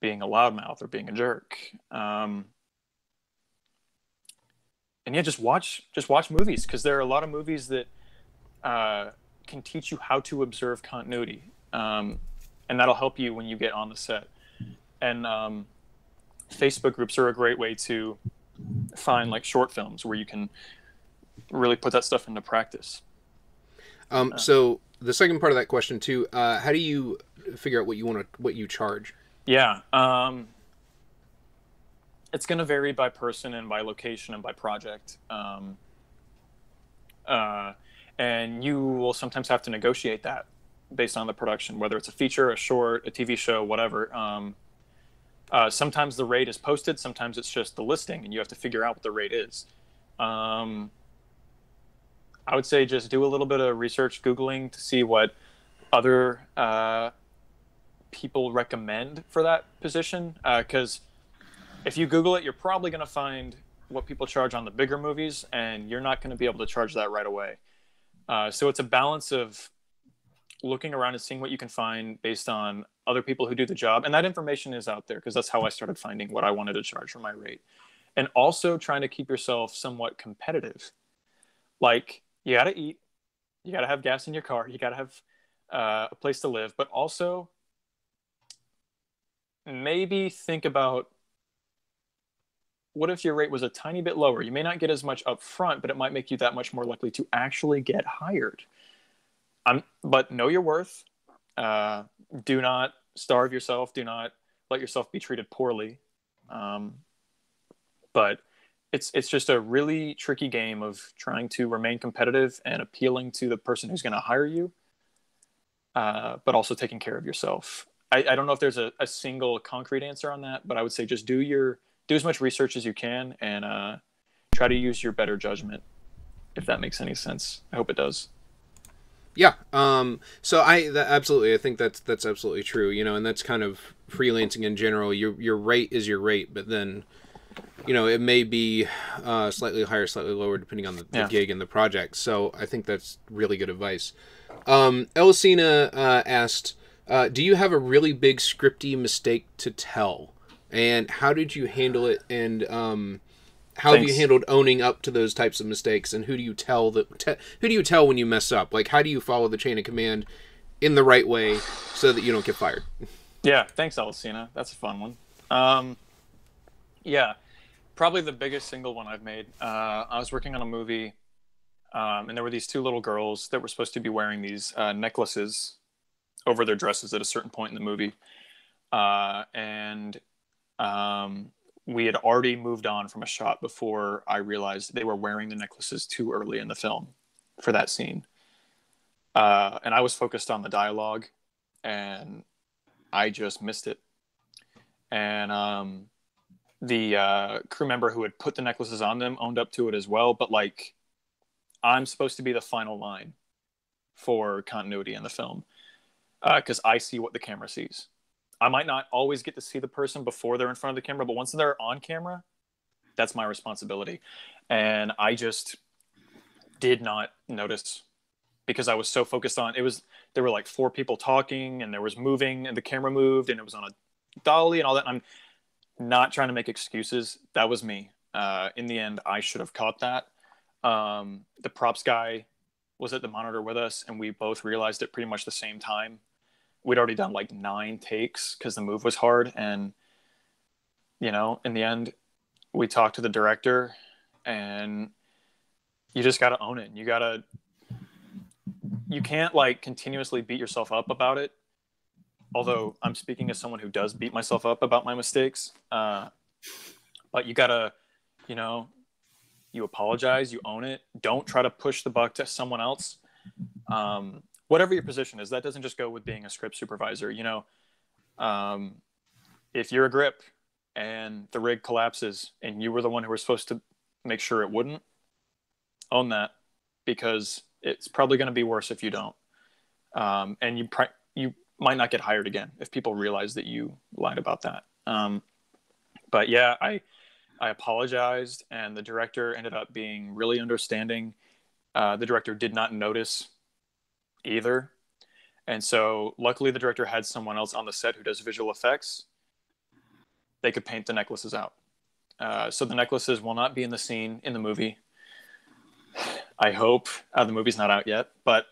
being a loudmouth or being a jerk. And yeah, just watch movies, because there are a lot of movies that can teach you how to observe continuity, and that'll help you when you get on the set. And Facebook groups are a great way to find like short films where you can really put that stuff into practice. So the second part of that question too, how do you figure out what you charge? Yeah. It's going to vary by person and by location and by project. And you will sometimes have to negotiate that based on the production, whether it's a feature, a short, a TV show, whatever. Sometimes the rate is posted. Sometimes it's just the listing and you have to figure out what the rate is. I would say just do a little bit of research, Googling to see what other people recommend for that position. Because if you Google it, you're probably going to find what people charge on the bigger movies, and you're not going to be able to charge that right away. So it's a balance of looking around and seeing what you can find based on other people who do the job. And that information is out there, because that's how I started finding what I wanted to charge for my rate. And also trying to keep yourself somewhat competitive. Like, you got to eat, you got to have gas in your car, you got to have a place to live, but also maybe think about, what if your rate was a tiny bit lower? You may not get as much up front, but it might make you that much more likely to actually get hired. But know your worth. Do not starve yourself. Do not let yourself be treated poorly. But it's just a really tricky game of trying to remain competitive and appealing to the person who's going to hire you, but also taking care of yourself. I don't know if there's a single concrete answer on that, but I would say just do as much research as you can, and try to use your better judgment, if that makes any sense. I hope it does. Yeah. Absolutely. I think that's absolutely true, you know, and that's kind of freelancing in general. Your rate is your rate, but then, you know, it may be slightly higher, slightly lower, depending on the gig and the project. So I think that's really good advice. Elisina asked, do you have a really big scripty mistake to tell? And how did you handle it? And how have you handled owning up to those types of mistakes? And who do you tell when you mess up? Like, how do you follow the chain of command in the right way so that you don't get fired? Yeah, thanks, Elisina. That's a fun one. Yeah, probably the biggest single one I've made. I was working on a movie, and there were these two little girls that were supposed to be wearing these necklaces over their dresses at a certain point in the movie, and we had already moved on from a shot before I realized they were wearing the necklaces too early in the film for that scene. And I was focused on the dialogue, and I just missed it. And the crew member who had put the necklaces on them owned up to it as well. But like, I'm supposed to be the final line for continuity in the film, because I see what the camera sees. I might not always get to see the person before they're in front of the camera, but once they're on camera, that's my responsibility. And I just did not notice, because I was so focused on it. There were like four people talking, and there was moving, and the camera moved, and it was on a dolly and all that. I'm not trying to make excuses. That was me. In the end, I should have caught that. The props guy was at the monitor with us, and we both realized it pretty much the same time. We'd already done like 9 takes because the move was hard. And, you know, in the end, we talked to the director, and you just got to own it. You can't like continuously beat yourself up about it. Although I'm speaking as someone who does beat myself up about my mistakes. But you got to, you know, you apologize, you own it. Don't try to push the buck to someone else. Whatever your position is, that doesn't just go with being a script supervisor. You know, if you're a grip and the rig collapses and you were the one who was supposed to make sure it wouldn't, own that, because it's probably going to be worse if you don't. And you might not get hired again if people realize that you lied about that. But yeah, I apologized, and the director ended up being really understanding. The director did not notice either. And so luckily the director had someone else on the set who does visual effects. They could paint the necklaces out. So the necklaces will not be in the scene in the movie. I hope. The movie's not out yet. But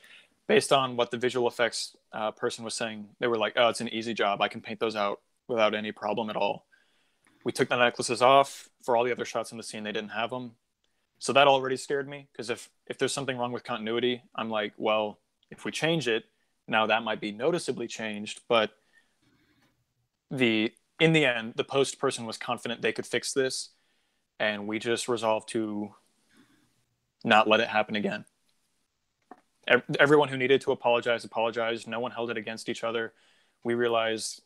based on what the visual effects person was saying, they were like, oh, it's an easy job. I can paint those out without any problem at all. We took the necklaces off. For all the other shots in the scene, they didn't have them. So that already scared me, because if there's something wrong with continuity, I'm like, well, if we change it, now that might be noticeably changed. But in the end, the post person was confident they could fix this, and we just resolved to not let it happen again. Everyone who needed to apologize, apologized. No one held it against each other. We realized,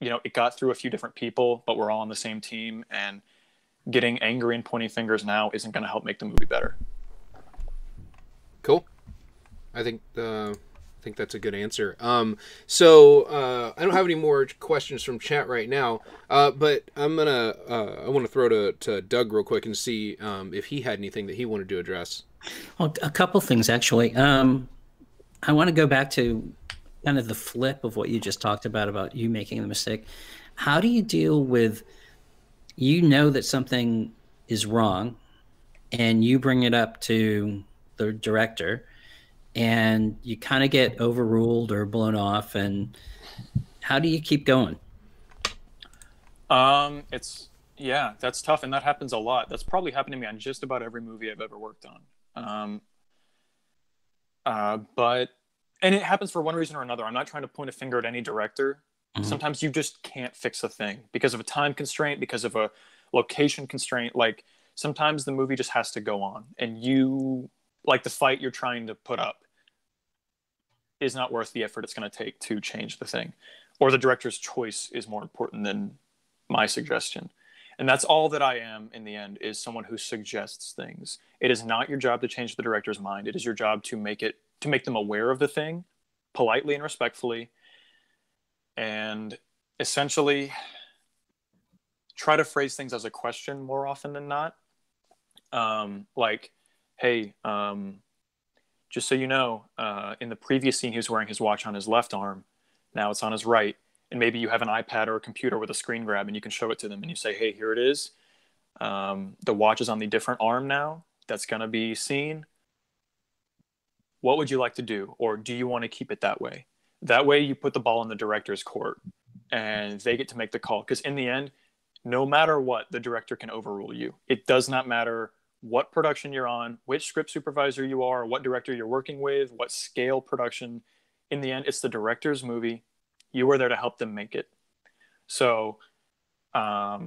you know, it got through a few different people, but we're all on the same team, and getting angry and pointing fingers now isn't going to help make the movie better. Cool. I think that's a good answer. So I don't have any more questions from chat right now, but I want to throw to Doug real quick and see if he had anything that he wanted to address. Well, a couple things actually. I want to go back to kind of the flip of what you just talked about you making the mistake. How do you deal with, you know, that something is wrong and you bring it up to the director, and you kind of get overruled or blown off, and how do you keep going? Yeah, that's tough, and that happens a lot. That's probably happened to me on just about every movie I've ever worked on. And it happens for one reason or another. I'm not trying to point a finger at any director. Mm-hmm. Sometimes you just can't fix a thing because of a time constraint, because of a location constraint. Like, sometimes the movie just has to go on, and you, like, the fight you're trying to put up is not worth the effort it's going to take to change the thing, or the director's choice is more important than my suggestion. And that's all that I am in the end, is someone who suggests things. It is not your job to change the director's mind. It is your job to make them aware of the thing politely and respectfully, and essentially try to phrase things as a question more often than not. Like, hey, just so you know, in the previous scene, he was wearing his watch on his left arm. Now it's on his right. And maybe you have an iPad or a computer with a screen grab, and you can show it to them, and you say, hey, here it is. The watch is on the different arm now. That's going to be seen. What would you like to do? Or do you want to keep it that way? That way you put the ball in the director's court, and they get to make the call. Because in the end, no matter what, the director can overrule you. It does not matter what production you're on, which script supervisor you are, what director you're working with, what scale production. In the end, it's the director's movie. You were there to help them make it. So I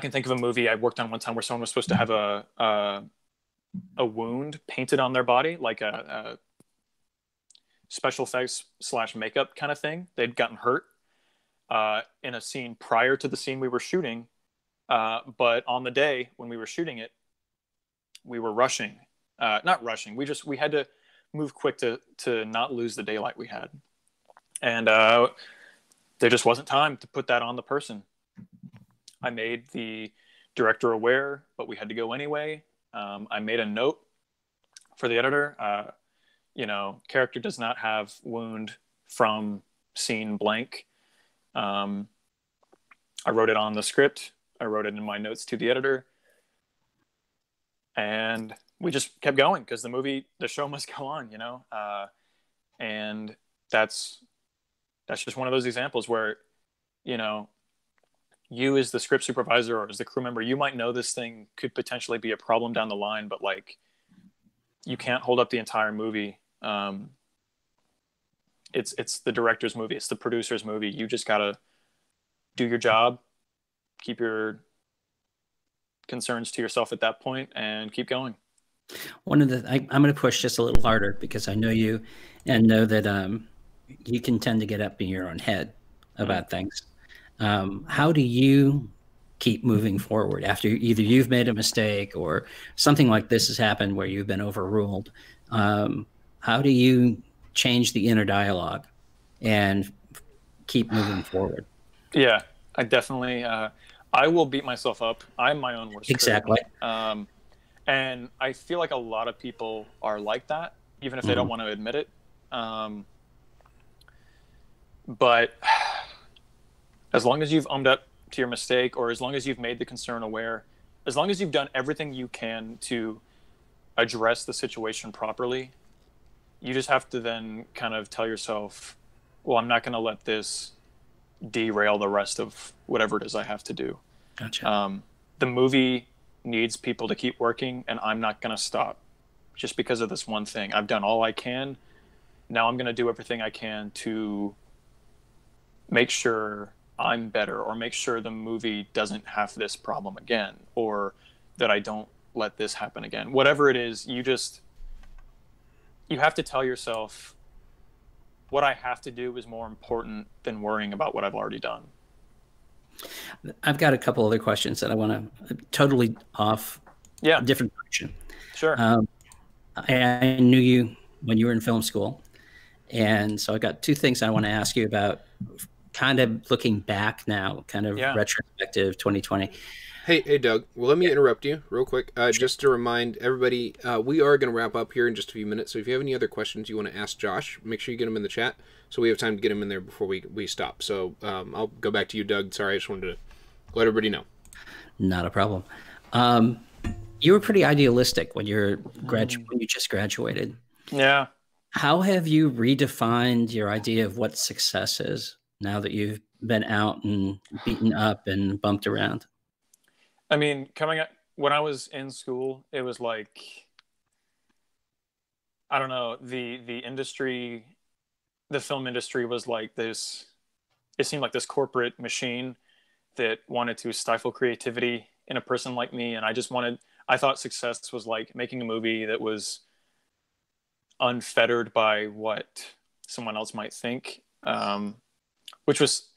can think of a movie I worked on one time where someone was supposed to have a wound painted on their body, like a special effects / makeup kind of thing. They'd gotten hurt in a scene prior to the scene we were shooting. But on the day when we were shooting it, we were rushing, not rushing. We had to move quick to not lose the daylight we had. And there just wasn't time to put that on the person. I made the director aware, but we had to go anyway. I made a note for the editor. You know, character does not have wound from scene blank. I wrote it on the script. I wrote it in my notes to the editor. And we just kept going, because the show must go on, you know? And that's just one of those examples where, you know, you as the script supervisor or as the crew member, you might know this thing could potentially be a problem down the line, but, like, you can't hold up the entire movie. It's the director's movie. It's the producer's movie. You just got to do your job, keep your concerns to yourself at that point, and keep going. I'm going to push just a little harder, because I know you and know that you can tend to get up in your own head about things. How do you keep moving forward after either you've made a mistake or something like this has happened where you've been overruled? How do you change the inner dialogue and keep moving forward? Yeah. I definitely, I will beat myself up. I'm my own worst critic. Exactly. And I feel like a lot of people are like that, even if they don't want to admit it. But as long as you've owned up to your mistake, or as long as you've made the concern aware, as long as you've done everything you can to address the situation properly, you just have to then kind of tell yourself, well, I'm not going to let this derail the rest of whatever it is I have to do. Gotcha. The movie needs people to keep working, and I'm not going to stop just because of this one thing. I've done all I can. Now I'm going to do everything I can to make sure I'm better, or make sure the movie doesn't have this problem again, or that I don't let this happen again. Whatever it is, you have to tell yourself what I have to do is more important than worrying about what I've already done. I've got a couple other questions that I want to totally off. Yeah. Different direction. Sure. I knew you when you were in film school. And so I've got two things I want to ask you about, kind of looking back now, kind of retrospective 2020. Hey, Doug, well, let me interrupt you real quick. Just to remind everybody, we are going to wrap up here in just a few minutes. So if you have any other questions you want to ask Josh, make sure you get them in the chat so we have time to get them in there before we stop. So I'll go back to you, Doug. Sorry, I just wanted to let everybody know. Not a problem. You were pretty idealistic when you just graduated. Yeah. How have you redefined your idea of what success is now that you've been out and beaten up and bumped around? I mean, coming up when I was in school, it was like, I don't know, the film industry was like this, it seemed like this corporate machine that wanted to stifle creativity in a person like me. And I thought success was like making a movie that was unfettered by what someone else might think, which was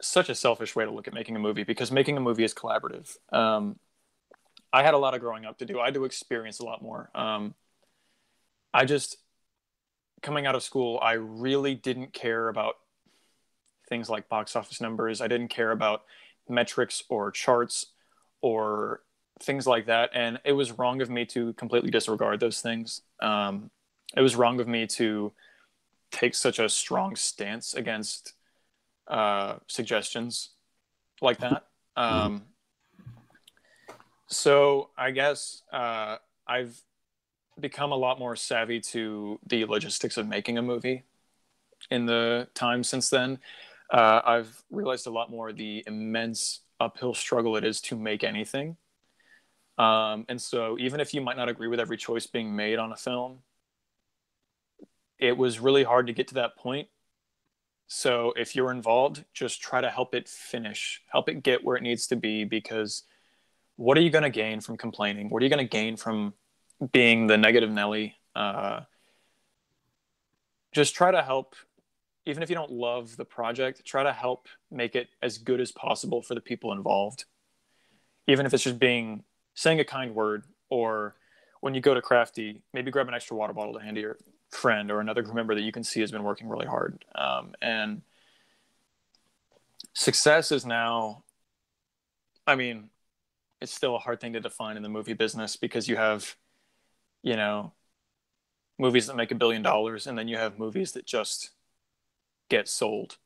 such a selfish way to look at making a movie, because making a movie is collaborative. I had a lot of growing up to do. I had to experience a lot more. Coming out of school, I really didn't care about things like box office numbers. I didn't care about metrics or charts or things like that. And it was wrong of me to completely disregard those things. It was wrong of me to take such a strong stance against suggestions like that. So I guess I've become a lot more savvy to the logistics of making a movie in the time since then. I've realized a lot more the immense uphill struggle it is to make anything. And so even if you might not agree with every choice being made on a film, it was really hard to get to that point. So if you're involved, just try to help it finish, help it get where it needs to be, because what are you going to gain from complaining? What are you going to gain from being the negative Nelly? Just try to help, even if you don't love the project, try to help make it as good as possible for the people involved. Even if it's just saying a kind word, or when you go to Crafty, maybe grab an extra water bottle to hand to your friend or another crew member that you can see has been working really hard. And success is now, I mean, it's still a hard thing to define in the movie business, because you have, movies that make $1 billion, and then you have movies that just get sold.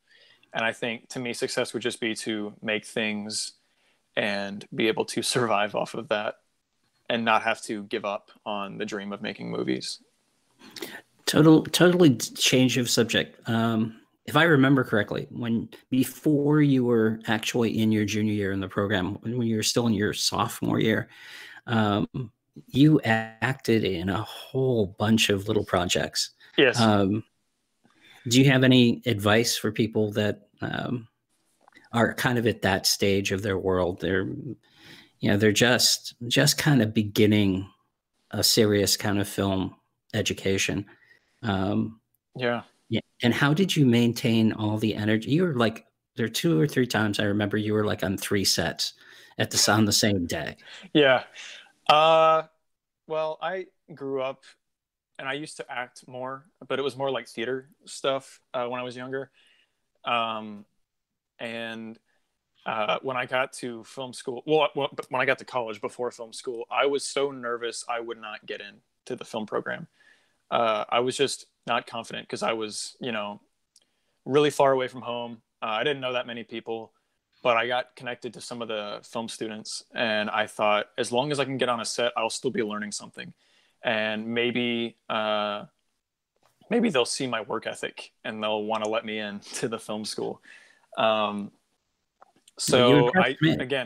And I think, to me, success would just be to make things and be able to survive off of that and not have to give up on the dream of making movies. Totally change of subject. If I remember correctly, before you were actually in your junior year in the program, when you were still in your sophomore year, you acted in a whole bunch of little projects. Yes. Do you have any advice for people that are kind of at that stage of their world? They're just kind of beginning a serious kind of film education. And how did you maintain all the energy? You were like, there are 2 or 3 times I remember you were like on 3 sets on the same day. Yeah. Well, I grew up and I used to act more, but it was more like theater stuff when I was younger. And When I got to film school, well, when I got to college before film school, I was so nervous I would not get into the film program. I was just not confident because I was, you know, really far away from home. I didn't know that many people, but I got connected to some of the film students, and I thought, as long as I can get on a set, I'll still be learning something, and maybe they'll see my work ethic and they'll want to let me in to the film school. So well,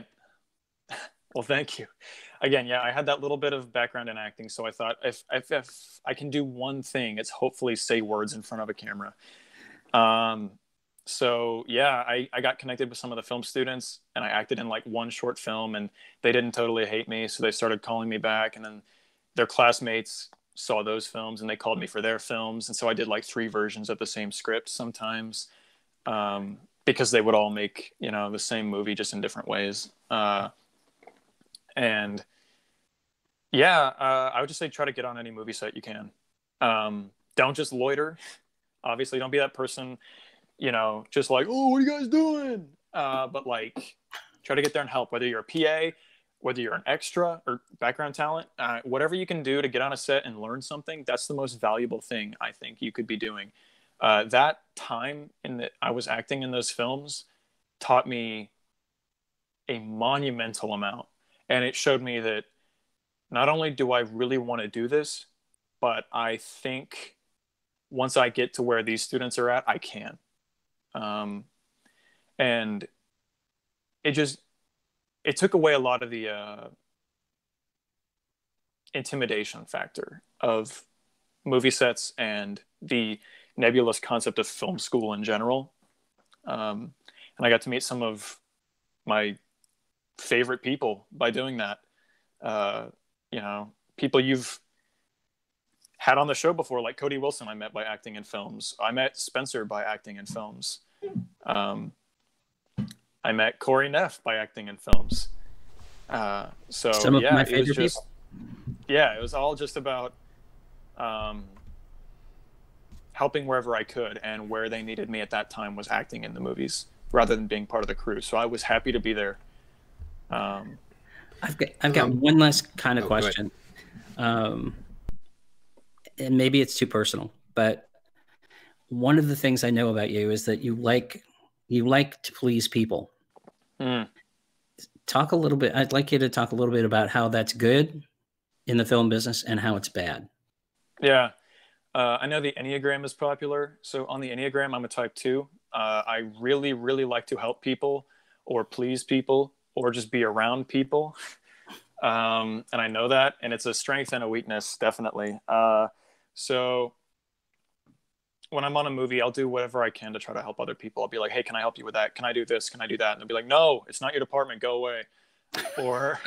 thank you. Again, yeah, I had that little bit of background in acting, so I thought if I can do one thing, it's hopefully say words in front of a camera. So yeah, I got connected with some of the film students, and I acted in like one short film, and they didn't totally hate me, so they started calling me back, and then their classmates saw those films and they called me for their films, and so I did like 3 versions of the same script sometimes. Because they would all make, you know, the same movie just in different ways. And yeah, I would just say try to get on any movie set you can. Don't just loiter. Obviously, don't be that person, you know, just like, oh, what are you guys doing? But like, try to get there and help, whether you're a PA, whether you're an extra or background talent, whatever you can do to get on a set and learn something, that's the most valuable thing I think you could be doing. That time in that I was acting in those films taught me a monumental amount. And it showed me that not only do I really want to do this, but I think once I get to where these students are at, I can. And it took away a lot of the intimidation factor of movie sets and the nebulous concept of film school in general. And I got to meet some of my favorite people by doing that. You know, people you've had on the show before, like Cody Wilson I met by acting in films. I met Spencer by acting in films. I met Corey Neff by acting in films. So some of my favorite people. Yeah, it was all just about helping wherever I could, and where they needed me at that time was acting in the movies rather than being part of the crew. So I was happy to be there. I've got one last kind of question. And maybe it's too personal, but one of the things I know about you is that you like to please people. Talk a little bit. I'd like you to talk a little bit about how that's good in the film business and how it's bad. Yeah. I know the Enneagram is popular. So on the Enneagram, I'm a type 2. I really, really like to help people or please people or just be around people. And I know that. And it's a strength and a weakness, definitely. So when I'm on a movie, I'll do whatever I can to try to help other people. I'll be like, hey, can I help you with that? Can I do this? Can I do that? And they'll be like, no, it's not your department. Go away. Or...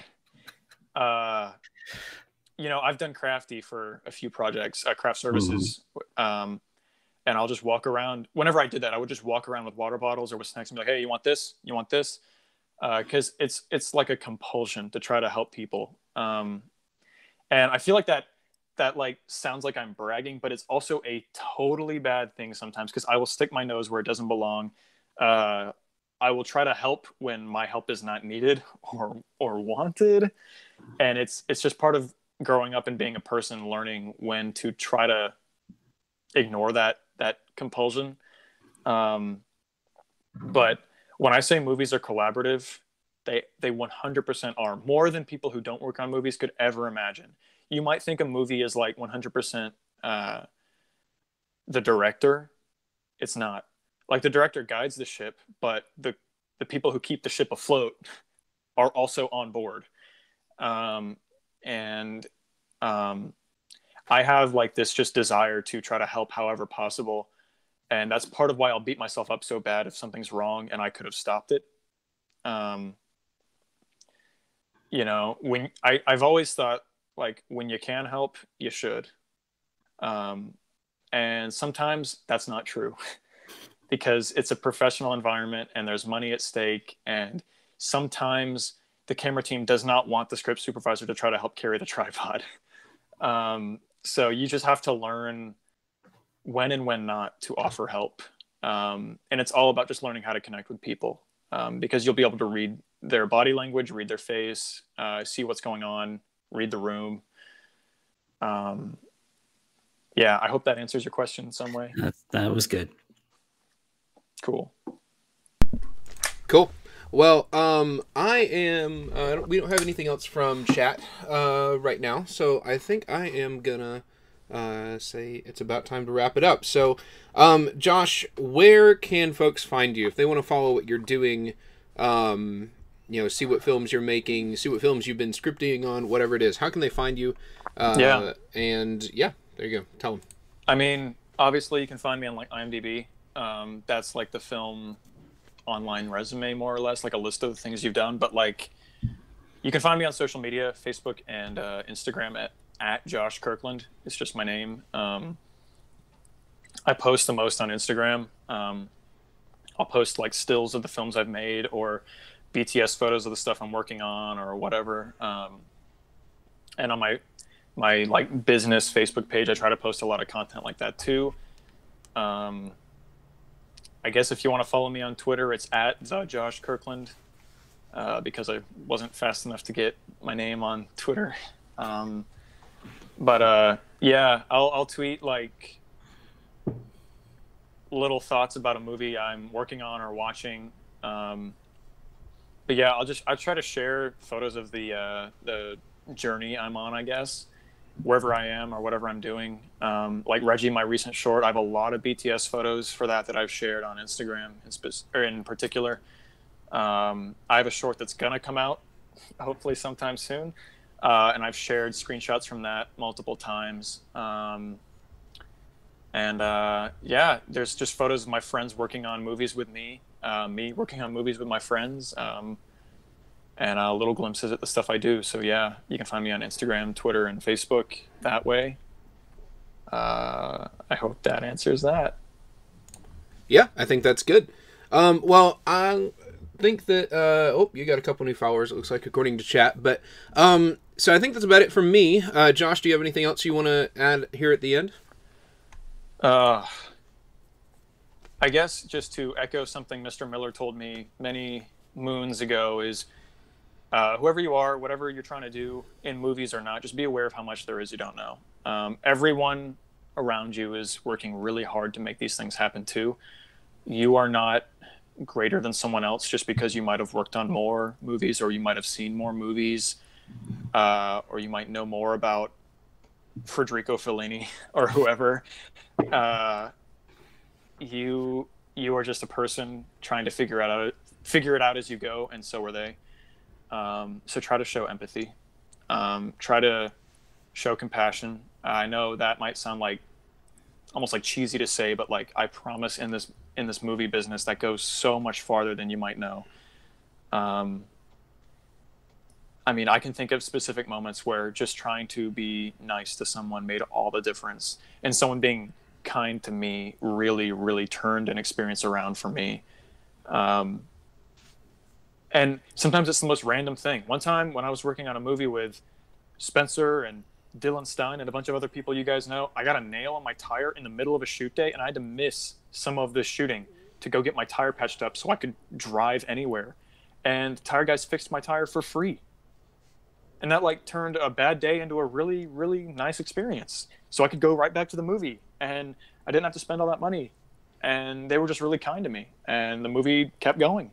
you know, I've done crafty for a few projects, craft services. And I'll just walk around. Whenever I did that, I would just walk around with water bottles or with snacks and be like, hey, you want this? You want this? Because it's like a compulsion to try to help people. And I feel like that like sounds like I'm bragging, but it's also a totally bad thing sometimes, because I will stick my nose where it doesn't belong. I will try to help when my help is not needed or wanted. And it's just part of growing up and being a person, learning when to try to ignore that compulsion. But when I say movies are collaborative, they 100% are, more than people who don't work on movies could ever imagine. You might think a movie is like 100% the director. It's not. Like, the director guides the ship, but the people who keep the ship afloat are also on board. I have like this just desire to try to help however possible. And that's part of why I'll beat myself up so bad if something's wrong and I could have stopped it. You know, when I've always thought, like, when you can help, you should. And sometimes that's not true because it's a professional environment and there's money at stake. And sometimes the camera team does not want the script supervisor to try to help carry the tripod. So you just have to learn when and when not to offer help. And it's all about just learning how to connect with people. because you'll be able to read their body language, read their face, see what's going on, read the room. Yeah, I hope that answers your question in some way. That was good. Cool. Cool. Well, I am, we don't have anything else from chat right now, so I think I am gonna say it's about time to wrap it up. So, Josh, where can folks find you? If they want to follow what you're doing, you know, see what films you're making, see what films you've been scripting on, whatever it is, how can they find you? Yeah. And, yeah, there you go. Tell them. I mean, obviously you can find me on, like, IMDb. That's, like, the film online resume, more or less, like a list of the things you've done. But, like, you can find me on social media, Facebook and Instagram at Josh Kirkland. It's just my name. I post the most on Instagram. I'll post, like, stills of the films I've made or BTS photos of the stuff I'm working on or whatever. And on my like business Facebook page, I try to post a lot of content like that too. I guess if you want to follow me on Twitter, it's at the Josh Kirkland, because I wasn't fast enough to get my name on Twitter. But yeah, I'll tweet like little thoughts about a movie I'm working on or watching. But yeah, I'll try to share photos of the journey I'm on, I guess, wherever I am or whatever I'm doing. Like Reggie, my recent short, I have a lot of BTS photos for that I've shared on Instagram in particular. I have a short that's going to come out hopefully sometime soon. And I've shared screenshots from that multiple times. Yeah, there's just photos of my friends working on movies with me, me working on movies with my friends, and little glimpses at the stuff I do. So yeah, you can find me on Instagram, Twitter, and Facebook that way. I hope that answers that. Yeah, I think that's good. Well, I think that, oh, you got a couple new followers, it looks like, according to chat. But so I think that's about it from me. Josh, do you have anything else you want to add here at the end? I guess just to echo something Mr. Miller told me many moons ago is, whoever you are, whatever you're trying to do in movies or not, just be aware of how much there is you don't know. Everyone around you is working really hard to make these things happen too. You are not greater than someone else just because you might have worked on more movies or you might have seen more movies, or you might know more about Federico Fellini or whoever. You are just a person trying to figure it out as you go, and so are they. So try to show empathy. Try to show compassion. I know that might sound like almost like cheesy to say, but like I promise in this movie business that goes so much farther than you might know. I mean, I can think of specific moments where just trying to be nice to someone made all the difference, and someone being kind to me really, really turned an experience around for me. And sometimes it's the most random thing. One time when I was working on a movie with Spencer and Dylan Stein and a bunch of other people you guys know, I got a nail on my tire in the middle of a shoot day, and I had to miss some of the shooting to go get my tire patched up so I could drive anywhere. And the tire guys fixed my tire for free. And that like turned a bad day into a really, really nice experience. So I could go right back to the movie, and I didn't have to spend all that money. And they were just really kind to me, and the movie kept going.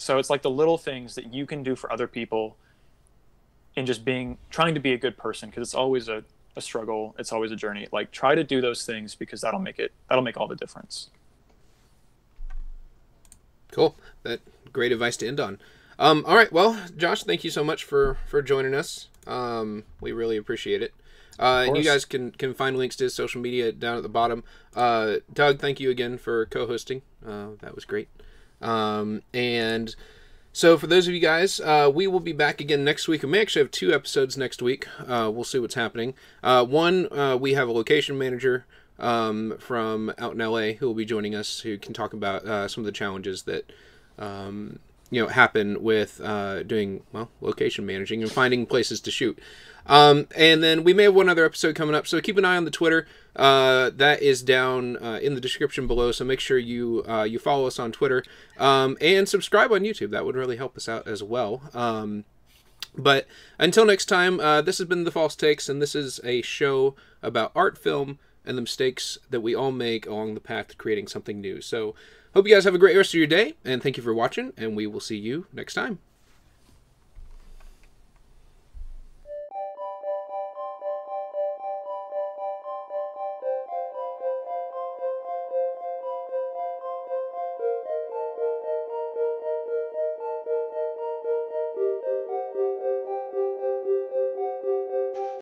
So it's like the little things that you can do for other people in just trying to be a good person. 'Cause it's always a struggle. It's always a journey. Like try to do those things because that'll make all the difference. Cool. That's great advice to end on. All right. Well, Josh, thank you so much for joining us. We really appreciate it. And you guys can find links to his social media down at the bottom. Doug, thank you again for co-hosting. That was great. And so for those of you guys, we will be back again next week. We may actually have 2 episodes next week. We'll see what's happening. One, we have a location manager from out in LA who will be joining us, who can talk about some of the challenges that you know, happen with doing, well, location managing and finding places to shoot. And then we may have one other episode coming up, so keep an eye on the Twitter. That is down in the description below, so make sure you you follow us on Twitter and subscribe on YouTube. That would really help us out as well. But until next time, this has been The False Takes, and this is a show about art, film, and the mistakes that we all make along the path to creating something new. So hope you guys have a great rest of your day, and thank you for watching, and we will see you next time.